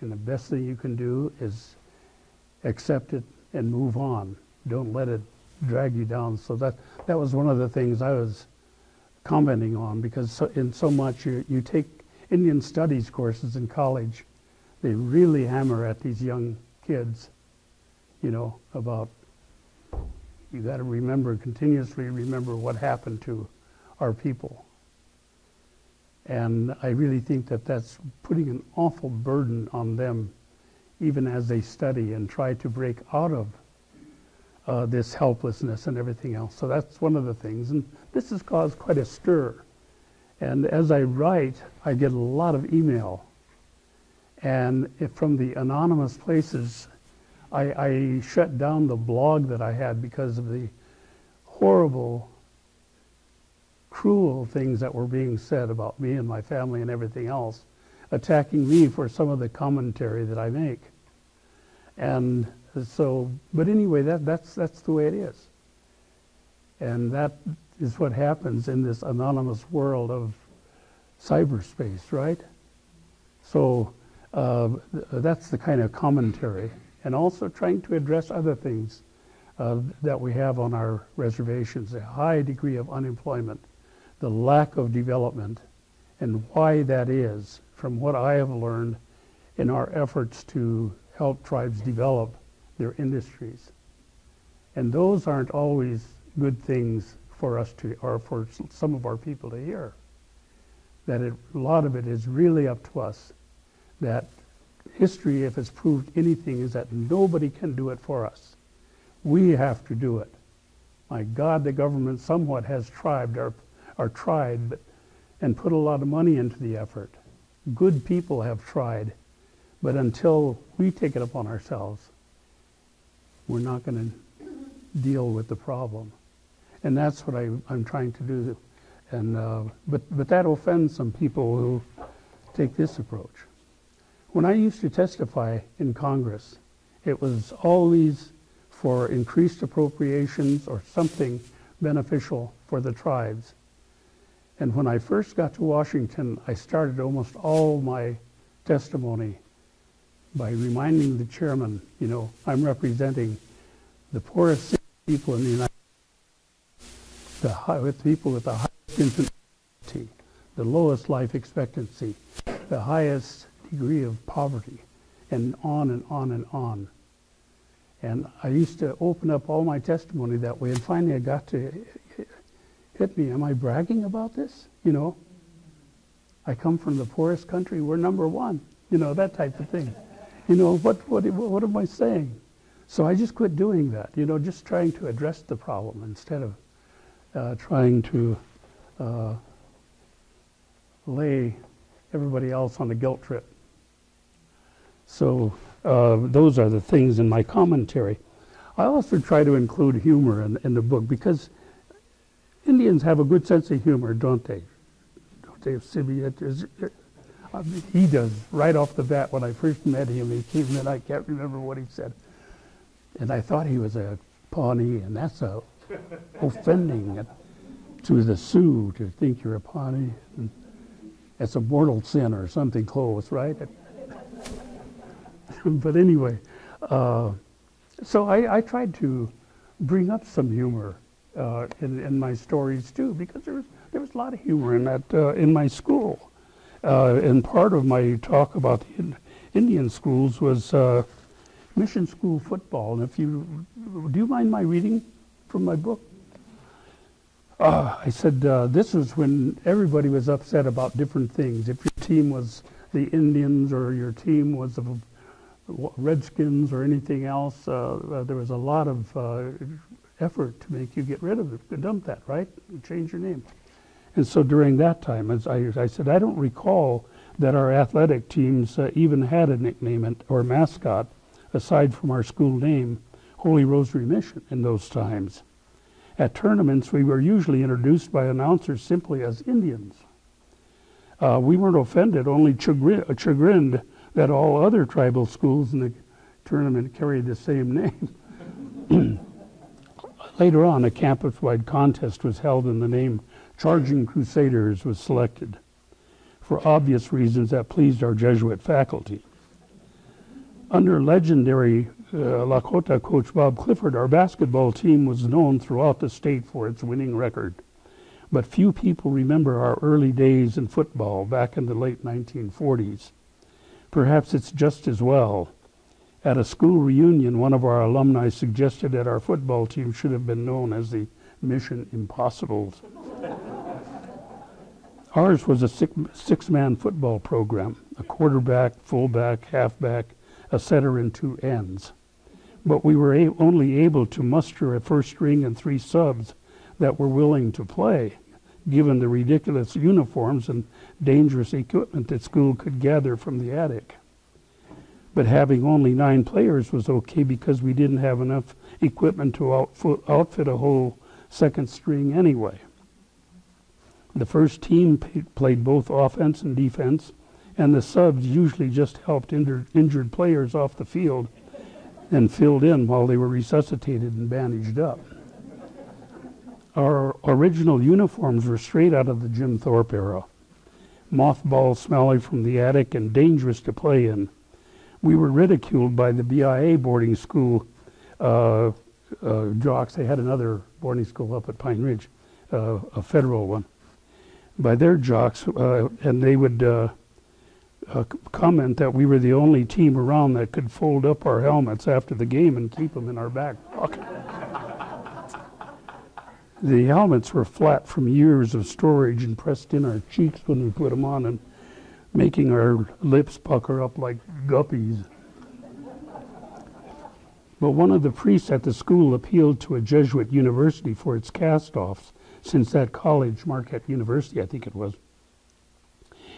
And the best thing you can do is accept it and move on. Don't let it drag you down. So that that was one of the things I was commenting on, because so, in so much you, you take Indian studies courses in college, they really hammer at these young kids, you know, about you got to remember, continuously remember what happened to our people. And I really think that that's putting an awful burden on them, even as they study and try to break out of uh, this helplessness and everything else. So that's one of the things. And this has caused quite a stir. And as I write, I get a lot of email. And if from the anonymous places, I, I shut down the blog that I had because of the horrible, cruel things that were being said about me and my family and everything else, attacking me for some of the commentary that I make. And so, but anyway, that, that's, that's the way it is. And that is what happens in this anonymous world of cyberspace, right? So uh, that's the kind of commentary. And also trying to address other things uh, that we have on our reservations, a high degree of unemployment, the lack of development, and why that is, from what I have learned in our efforts to help tribes develop their industries. And those aren't always good things for us to, or for some of our people to hear. That it, a lot of it is really up to us, that history, if it's proved anything, is that nobody can do it for us. We have to do it. My God, the government somewhat has tried, or, or tried but, and put a lot of money into the effort. Good people have tried, but until we take it upon ourselves, we're not going to deal with the problem. And that's what I, I'm trying to do. And, uh, but, but that offends some people who take this approach. When I used to testify in Congress, it was always for increased appropriations or something beneficial for the tribes. And when I first got to Washington, I started almost all my testimony by reminding the chairman, you know, I'm representing the poorest people in the United States, the high, with people with the highest infant mortality, the lowest life expectancy, the highest degree of poverty, and on and on and on. And I used to open up all my testimony that way, and finally I got to, it hit me, am I bragging about this? You know, I come from the poorest country, we're number one, you know, that type of thing. You know, what, what, what am I saying? So I just quit doing that, you know, just trying to address the problem instead of uh, trying to uh, lay everybody else on the guilt trip. So uh, those are the things in my commentary. I also try to include humor in, in the book, because Indians have a good sense of humor, don't they? Don't they, Sibby? I mean, he does right off the bat. When I first met him, he came in, I can't remember what he said. And I thought he was a Pawnee, and that's a offending to the Sioux to think you're a Pawnee. And that's a mortal sin or something close, right? But anyway, uh, so I, I tried to bring up some humor uh, in, in my stories too, because there was, there was a lot of humor in that uh, in my school. Uh, and part of my talk about the Indian schools was uh, mission school football. And if you, do you mind my reading from my book? Uh, I said, uh, this was when everybody was upset about different things. If your team was the Indians or your team was the Redskins or anything else, uh, there was a lot of uh, effort to make you get rid of it, dump that, right? Change your name. And so during that time, as I, I said, I don't recall that our athletic teams uh, even had a nickname or mascot aside from our school name, Holy Rosary Mission, in those times. At tournaments, we were usually introduced by announcers simply as Indians. Uh, we weren't offended, only chagrin, chagrined that all other tribal schools in the tournament carried the same name. Later on, a campus-wide contest was held and the name Charging Crusaders was selected. For obvious reasons, that pleased our Jesuit faculty. Under legendary uh, Lakota coach Bob Clifford, our basketball team was known throughout the state for its winning record. But few people remember our early days in football back in the late nineteen forties. Perhaps it's just as well. At a school reunion, one of our alumni suggested that our football team should have been known as the Mission Impossibles. Ours was a six, six-man football program, a quarterback, fullback, halfback, a setter, and two ends. But we were a only able to muster a first string and three subs that were willing to play, given the ridiculous uniforms and dangerous equipment that school could gather from the attic. But having only nine players was okay because we didn't have enough equipment to outfit, outfit a whole second string anyway. The first team played both offense and defense, and the subs usually just helped injured, injured players off the field and filled in while they were resuscitated and bandaged up. Our original uniforms were straight out of the Jim Thorpe era. Mothballs smelly from the attic and dangerous to play in. We were ridiculed by the B I A boarding school uh, uh, jocks. They had another boarding school up at Pine Ridge, uh, a federal one, by their jocks. Uh, and they would uh, uh, comment that we were the only team around that could fold up our helmets after the game and keep them in our back pocket. The helmets were flat from years of storage and pressed in our cheeks when we put them on and making our lips pucker up like guppies. But one of the priests at the school appealed to a Jesuit university for its cast-offs, since that college, Marquette University, I think it was,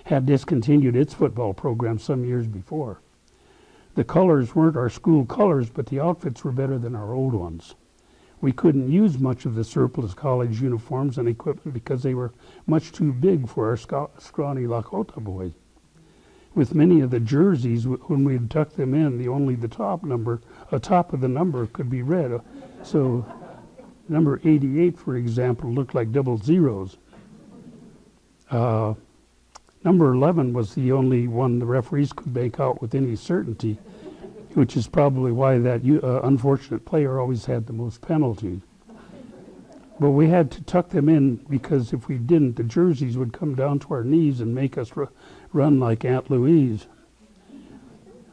had discontinued its football program some years before. The colors weren't our school colors, but the outfits were better than our old ones. We couldn't use much of the surplus college uniforms and equipment because they were much too big for our scrawny Lakota boys. With many of the jerseys, when we'd tuck them in, the only the top number, a top of the number could be read. So number eighty-eight, for example, looked like double zeros. Uh, number eleven was the only one the referees could make out with any certainty, which is probably why that uh, unfortunate player always had the most penalties. But we had to tuck them in because if we didn't, the jerseys would come down to our knees and make us r run like Aunt Louise.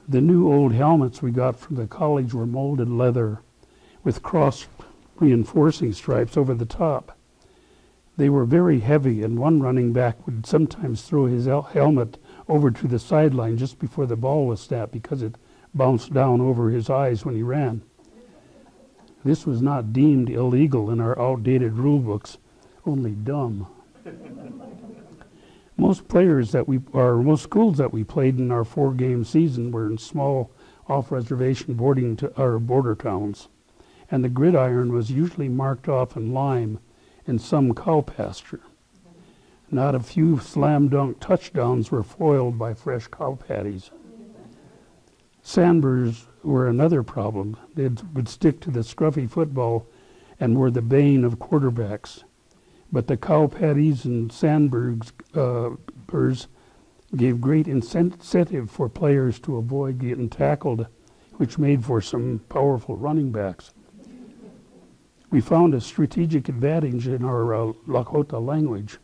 The new old helmets we got from the college were molded leather with cross reinforcing stripes over the top. They were very heavy, and one running back would sometimes throw his hel helmet over to the sideline just before the ball was snapped because it bounced down over his eyes when he ran. This was not deemed illegal in our outdated rule books, only dumb. Most players that we, or most schools that we played in our four-game season were in small off-reservation boarding to our border towns, and the gridiron was usually marked off in lime in some cow pasture. Not a few slam-dunk touchdowns were foiled by fresh cow patties. Sandburrs were another problem. They would stick to the scruffy football and were the bane of quarterbacks. But the cow patties and sandburrs uh, gave great incentive for players to avoid getting tackled, which made for some powerful running backs. We found a strategic advantage in our uh, Lakota language.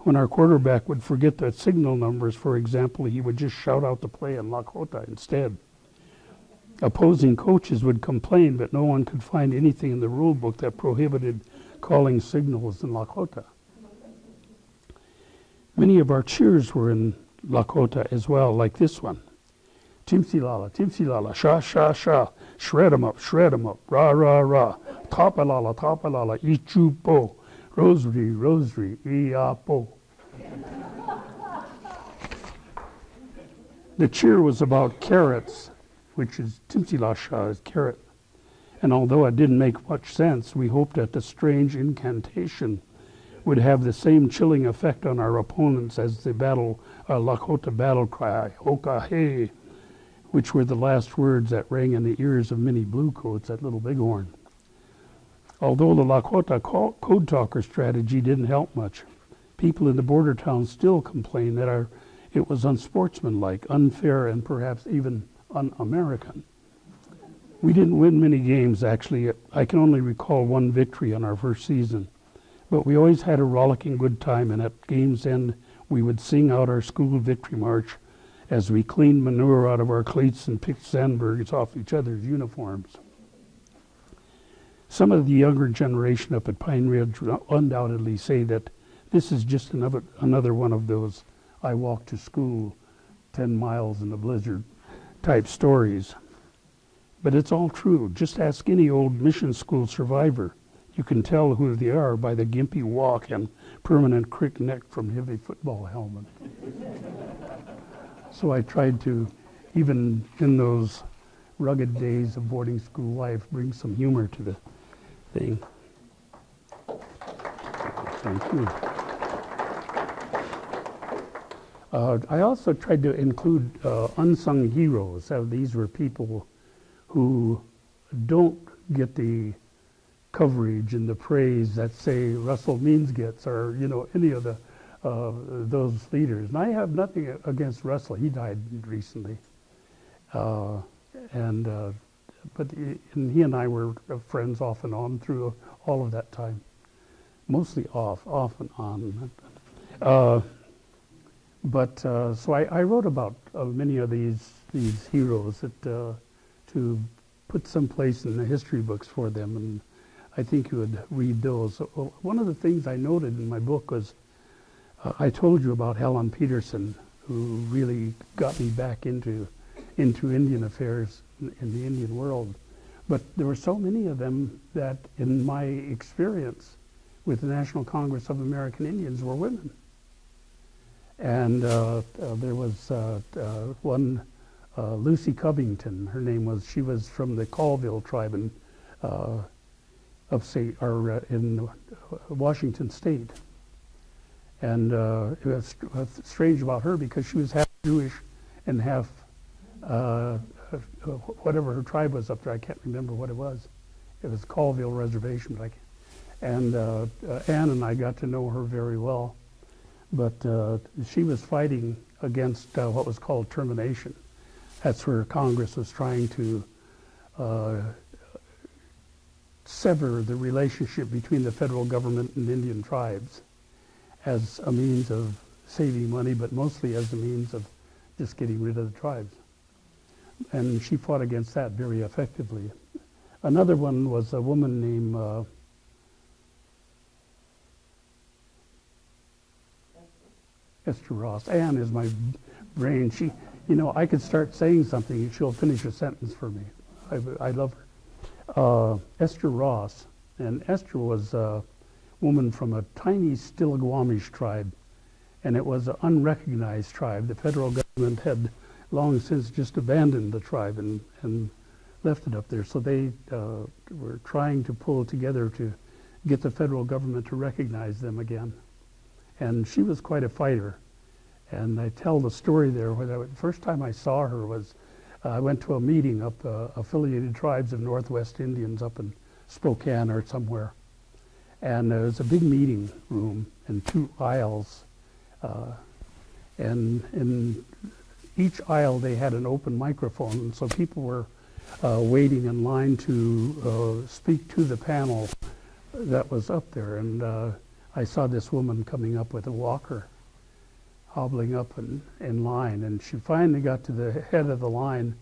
When our quarterback would forget the signal numbers, for example, he would just shout out the play in Lakota instead. Opposing coaches would complain, but no one could find anything in the rule book that prohibited calling signals in Lakota. Many of our cheers were in Lakota as well, like this one. Timsilala, Timsilala, sha, sha, sha, shred 'em up, shred 'em up, rah, rah, rah, Tapalala, Tapalala, Ichupo, Rosary, Rosary, Iapo. The cheer was about carrots, which is Tintilasha, is carrot. And although it didn't make much sense, we hoped that the strange incantation would have the same chilling effect on our opponents as the battle, uh, Lakota battle cry, Okahe, which were the last words that rang in the ears of many bluecoats at Little Bighorn. Although the Lakota code talker strategy didn't help much, people in the border towns still complained that our, it was unsportsmanlike, unfair, and perhaps even un-American. We didn't win many games, actually. I can only recall one victory on our first season, but we always had a rollicking good time, and at game's end, we would sing out our school victory march as we cleaned manure out of our cleats and picked sandbergs off each other's uniforms. Some of the younger generation up at Pine Ridge undoubtedly say that this is just another, another one of those I walked to school ten miles in a blizzard type stories. But it's all true. Just ask any old mission school survivor. You can tell who they are by the gimpy walk and permanent crick neck from heavy football helmet. So I tried to, even in those rugged days of boarding school life, bring some humor to the thing. Thank you. Uh, I also tried to include uh, unsung heroes. So these were people who don't get the coverage and the praise that, say, Russell Means gets, or you know, any of the Uh, those leaders. And I have nothing against Russell. He died recently. Uh, and uh, but he, and he and I were friends off and on through all of that time. Mostly off, off and on. Uh, but uh, so I, I wrote about uh, many of these these heroes that, uh, to put some place in the history books for them. And I think you would read those. So one of the things I noted in my book was I told you about Helen Peterson, who really got me back into into Indian affairs in, in the Indian world. But there were so many of them that in my experience with the National Congress of American Indians were women. And uh, uh, there was uh, uh, one, uh, Lucy Covington, her name was, she was from the Colville tribe in, uh, of state, or, uh, in Washington State. And uh, it was strange about her because she was half Jewish and half uh, whatever her tribe was up there. I can't remember what it was. It was Colville Reservation. But I can't. And uh, Ann and I got to know her very well. But uh, she was fighting against uh, what was called termination. That's where Congress was trying to uh, sever the relationship between the federal government and Indian tribes, as a means of saving money, but mostly as a means of just getting rid of the tribes. And she fought against that very effectively. Another one was a woman named uh, Esther Ross. Ann is my brain. She, you know, I could start saying something and she'll finish a sentence for me. I, I love her. Uh, Esther Ross, and Esther was uh, woman from a tiny Stillaguamish tribe, and it was an unrecognized tribe. The federal government had long since just abandoned the tribe and, and left it up there. So they uh, were trying to pull together to get the federal government to recognize them again. And she was quite a fighter. And I tell the story there, where the first time I saw her was, uh, I went to a meeting up, uh, Affiliated Tribes of Northwest Indians up in Spokane or somewhere. And there was a big meeting room and two aisles. Uh, and in each aisle, they had an open microphone. And so people were uh, waiting in line to uh, speak to the panel that was up there. And uh, I saw this woman coming up with a walker, hobbling up in, in line. And she finally got to the head of the line.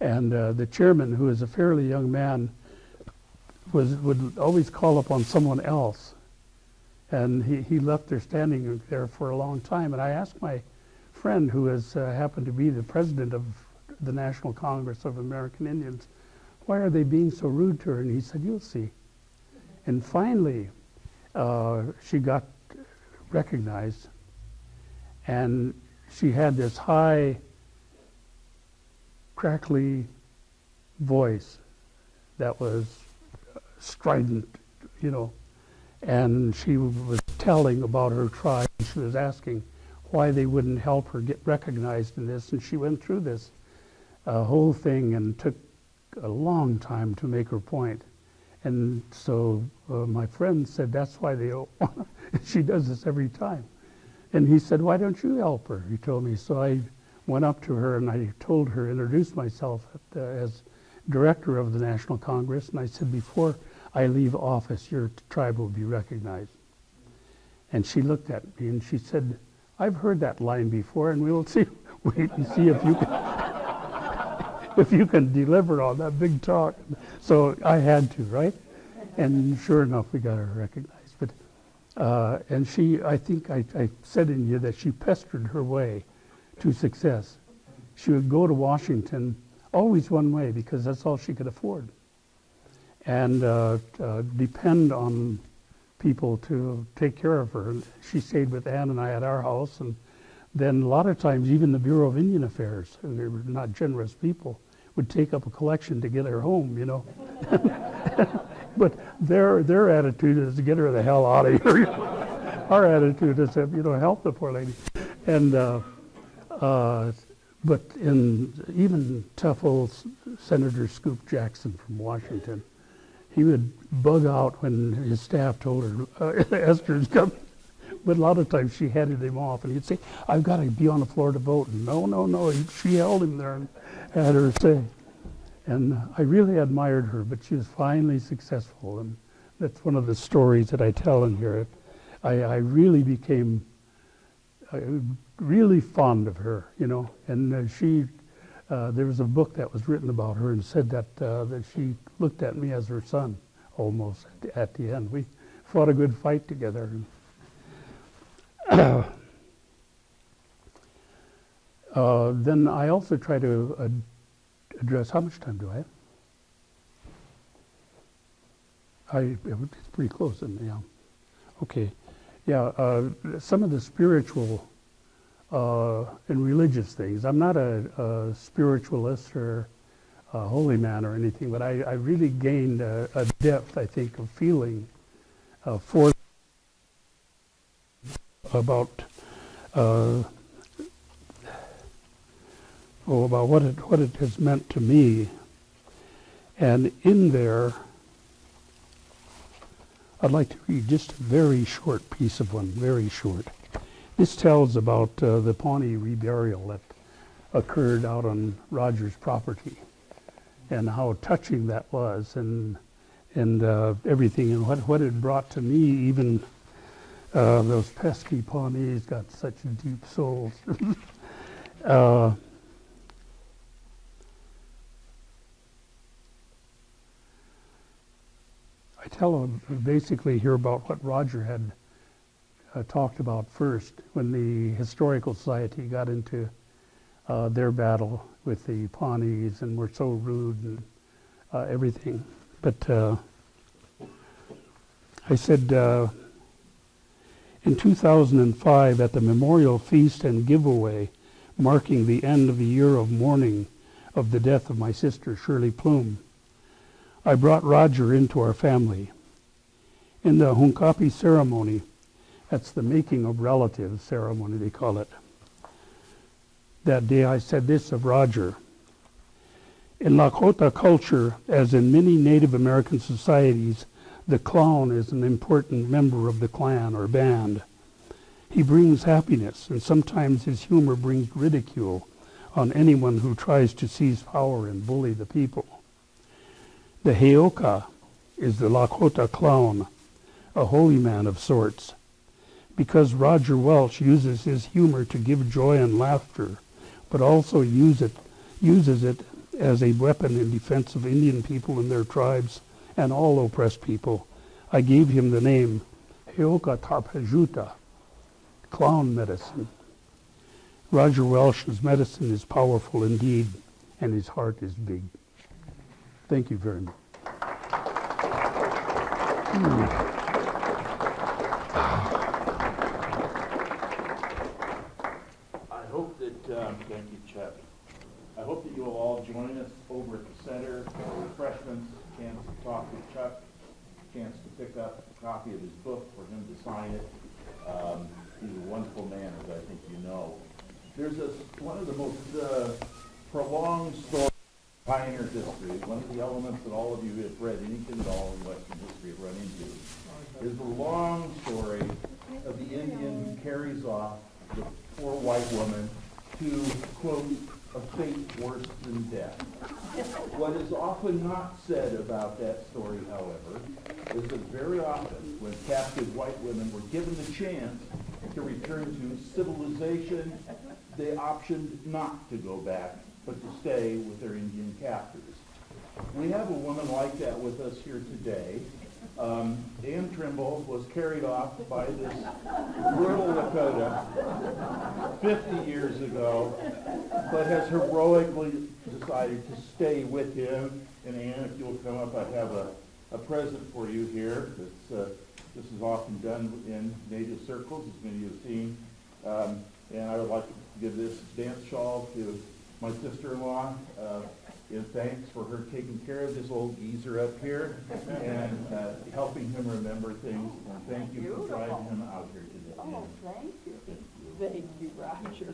And uh, the chairman, who is a fairly young man, was, would always call upon someone else. And he, he left her standing there for a long time. And I asked my friend, who has uh, happened to be the president of the National Congress of American Indians, why are they being so rude to her? And he said, you'll see. And finally, uh, she got recognized, and she had this high, crackly voice that was strident, you know, and she was telling about her tribe. She was asking why they wouldn't help her get recognized in this, and she went through this uh, whole thing and took a long time to make her point. And so uh, my friend said, that's why they don't want her. She does this every time. And he said, why don't you help her? He told me. So I went up to her and I told her, introduced myself at, uh, as director of the National Congress, and I said, before I leave office, your tribe will be recognized. And she looked at me and she said, I've heard that line before, and we'll see, wait and see if you can, if you can deliver on that big talk. So I had to, right? And sure enough, we got her recognized. But, uh, and she, I think I, I said in here that she pestered her way to success. She would go to Washington, always one way, because that's all she could afford, and uh, uh, depend on people to take care of her. And she stayed with Ann and I at our house, and then a lot of times even the Bureau of Indian Affairs, and they were not generous people, would take up a collection to get her home, you know. But their their attitude is to get her the hell out of here. Our attitude is, to, you know, help the poor lady. And uh, uh, but in even tough old Senator Scoop Jackson from Washington, he would bug out when his staff told her, uh, Esther's coming. But a lot of times she headed him off, and he'd say, I've got to be on the floor to vote. And no, no, no, he, she held him there and had her say. And I really admired her, but she was finally successful. And that's one of the stories that I tell in here. I, I really became uh, really fond of her, you know, and uh, she, Uh, there was a book that was written about her and said that uh, that she looked at me as her son, almost, at the, at the end. We fought a good fight together. uh, then I also try to uh, address, how much time do I have? I, it's pretty close, isn't it? Yeah. Okay. Yeah, uh, some of the spiritual Uh, and religious things. I'm not a, a spiritualist or a holy man or anything, but I, I really gained a, a depth, I think, of feeling uh, for about uh, oh, about what it what it has meant to me. And in there, I'd like to read just a very short piece of one, very short. This tells about uh, the Pawnee reburial that occurred out on Roger's property, and how touching that was, and and uh, everything, and what, what it brought to me. Even uh, those pesky Pawnees got such deep souls. uh, I tell them basically here about what Roger had Uh, talked about first when the Historical Society got into uh, their battle with the Pawnees and were so rude and uh, everything. But uh, I said, uh, in two thousand five, at the memorial feast and giveaway marking the end of the year of mourning of the death of my sister Shirley Plume, I brought Roger into our family. In the Hunkpapa ceremony, that's the making of relatives ceremony, they call it. That day I said this of Roger. In Lakota culture, as in many Native American societies, the clown is an important member of the clan or band. He brings happiness, and sometimes his humor brings ridicule on anyone who tries to seize power and bully the people. The Heoka is the Lakota clown, a holy man of sorts. Because Roger Welsch uses his humor to give joy and laughter, but also use it, uses it as a weapon in defense of Indian people and their tribes and all oppressed people, I gave him the name Heoka Tarpajuta, clown medicine. Roger Welsch's medicine is powerful indeed, and his heart is big. Thank you very much. I hope that, um, thank you, Chuck. I hope that you will all join us over at the center for refreshments, a chance to talk with Chuck, a chance to pick up a copy of his book for him to sign it. Um, he's a wonderful man, as I think you know. There's a, one of the most uh, prolonged stories in pioneer history, one of the elements that all of you have read anything at all in Western history have run into, is the long story of the Indian who carries off the poor white woman to, quote, a fate worse than death. What is often not said about that story, however, is that very often when captive white women were given the chance to return to civilization, they optioned not to go back, but to stay with their Indian captors. We have a woman like that with us here today. Um, Ann Trimble was carried off by this brutal Lakota fifty years ago, but has heroically decided to stay with him. And Ann, if you'll come up, I have a, a present for you here. It's, uh, this is often done in Native circles, as many of you have seen. Um, and I would like to give this dance shawl to my sister-in-law, uh, in thanks for her taking care of this old geezer up here and uh, helping him remember things. And thank you for driving him out here today. Oh, thank you. Thank you, Roger.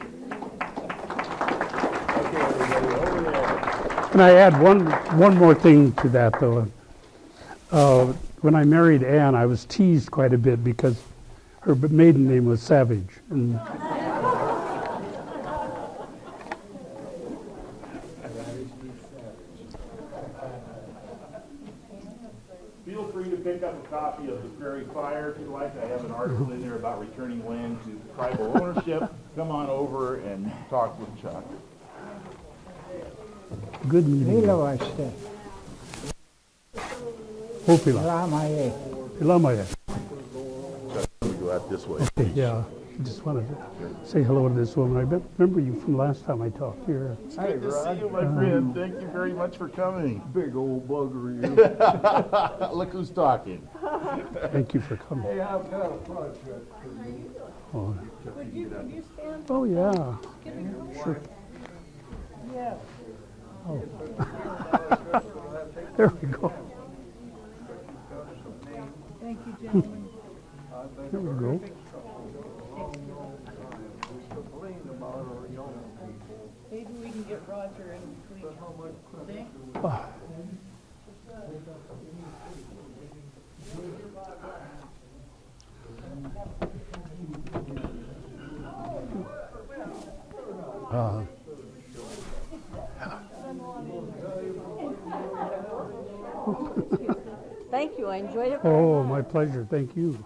Okay, everybody, over there. Can I add one, one more thing to that, though? Uh, when I married Ann, I was teased quite a bit because her maiden name was Savage. And copy of the Prairie Fire, if you like. I have an article in there about returning land to tribal ownership. Come on over and talk with Chuck. Good meeting. Hello, Esther. Hopila. Ilamaye. Chuck, we go out this way. Okay, yeah, I just wanted to say hello to this woman. I remember you from last time I talked here. It's good hey, to Roger. See you, my um, friend. Thank you very much for coming. Big old bugger here. Look who's talking. Thank you for coming. Hey, I've got a project for you. Oh, would you, would you stand? Oh, yeah. yeah. Sure. Yeah. Oh. There we go. Thank you, gentlemen. There we go. Maybe we can get Roger and Clay. Oh. Uh, Thank you. I enjoyed it. Very oh, much. My pleasure. Thank you.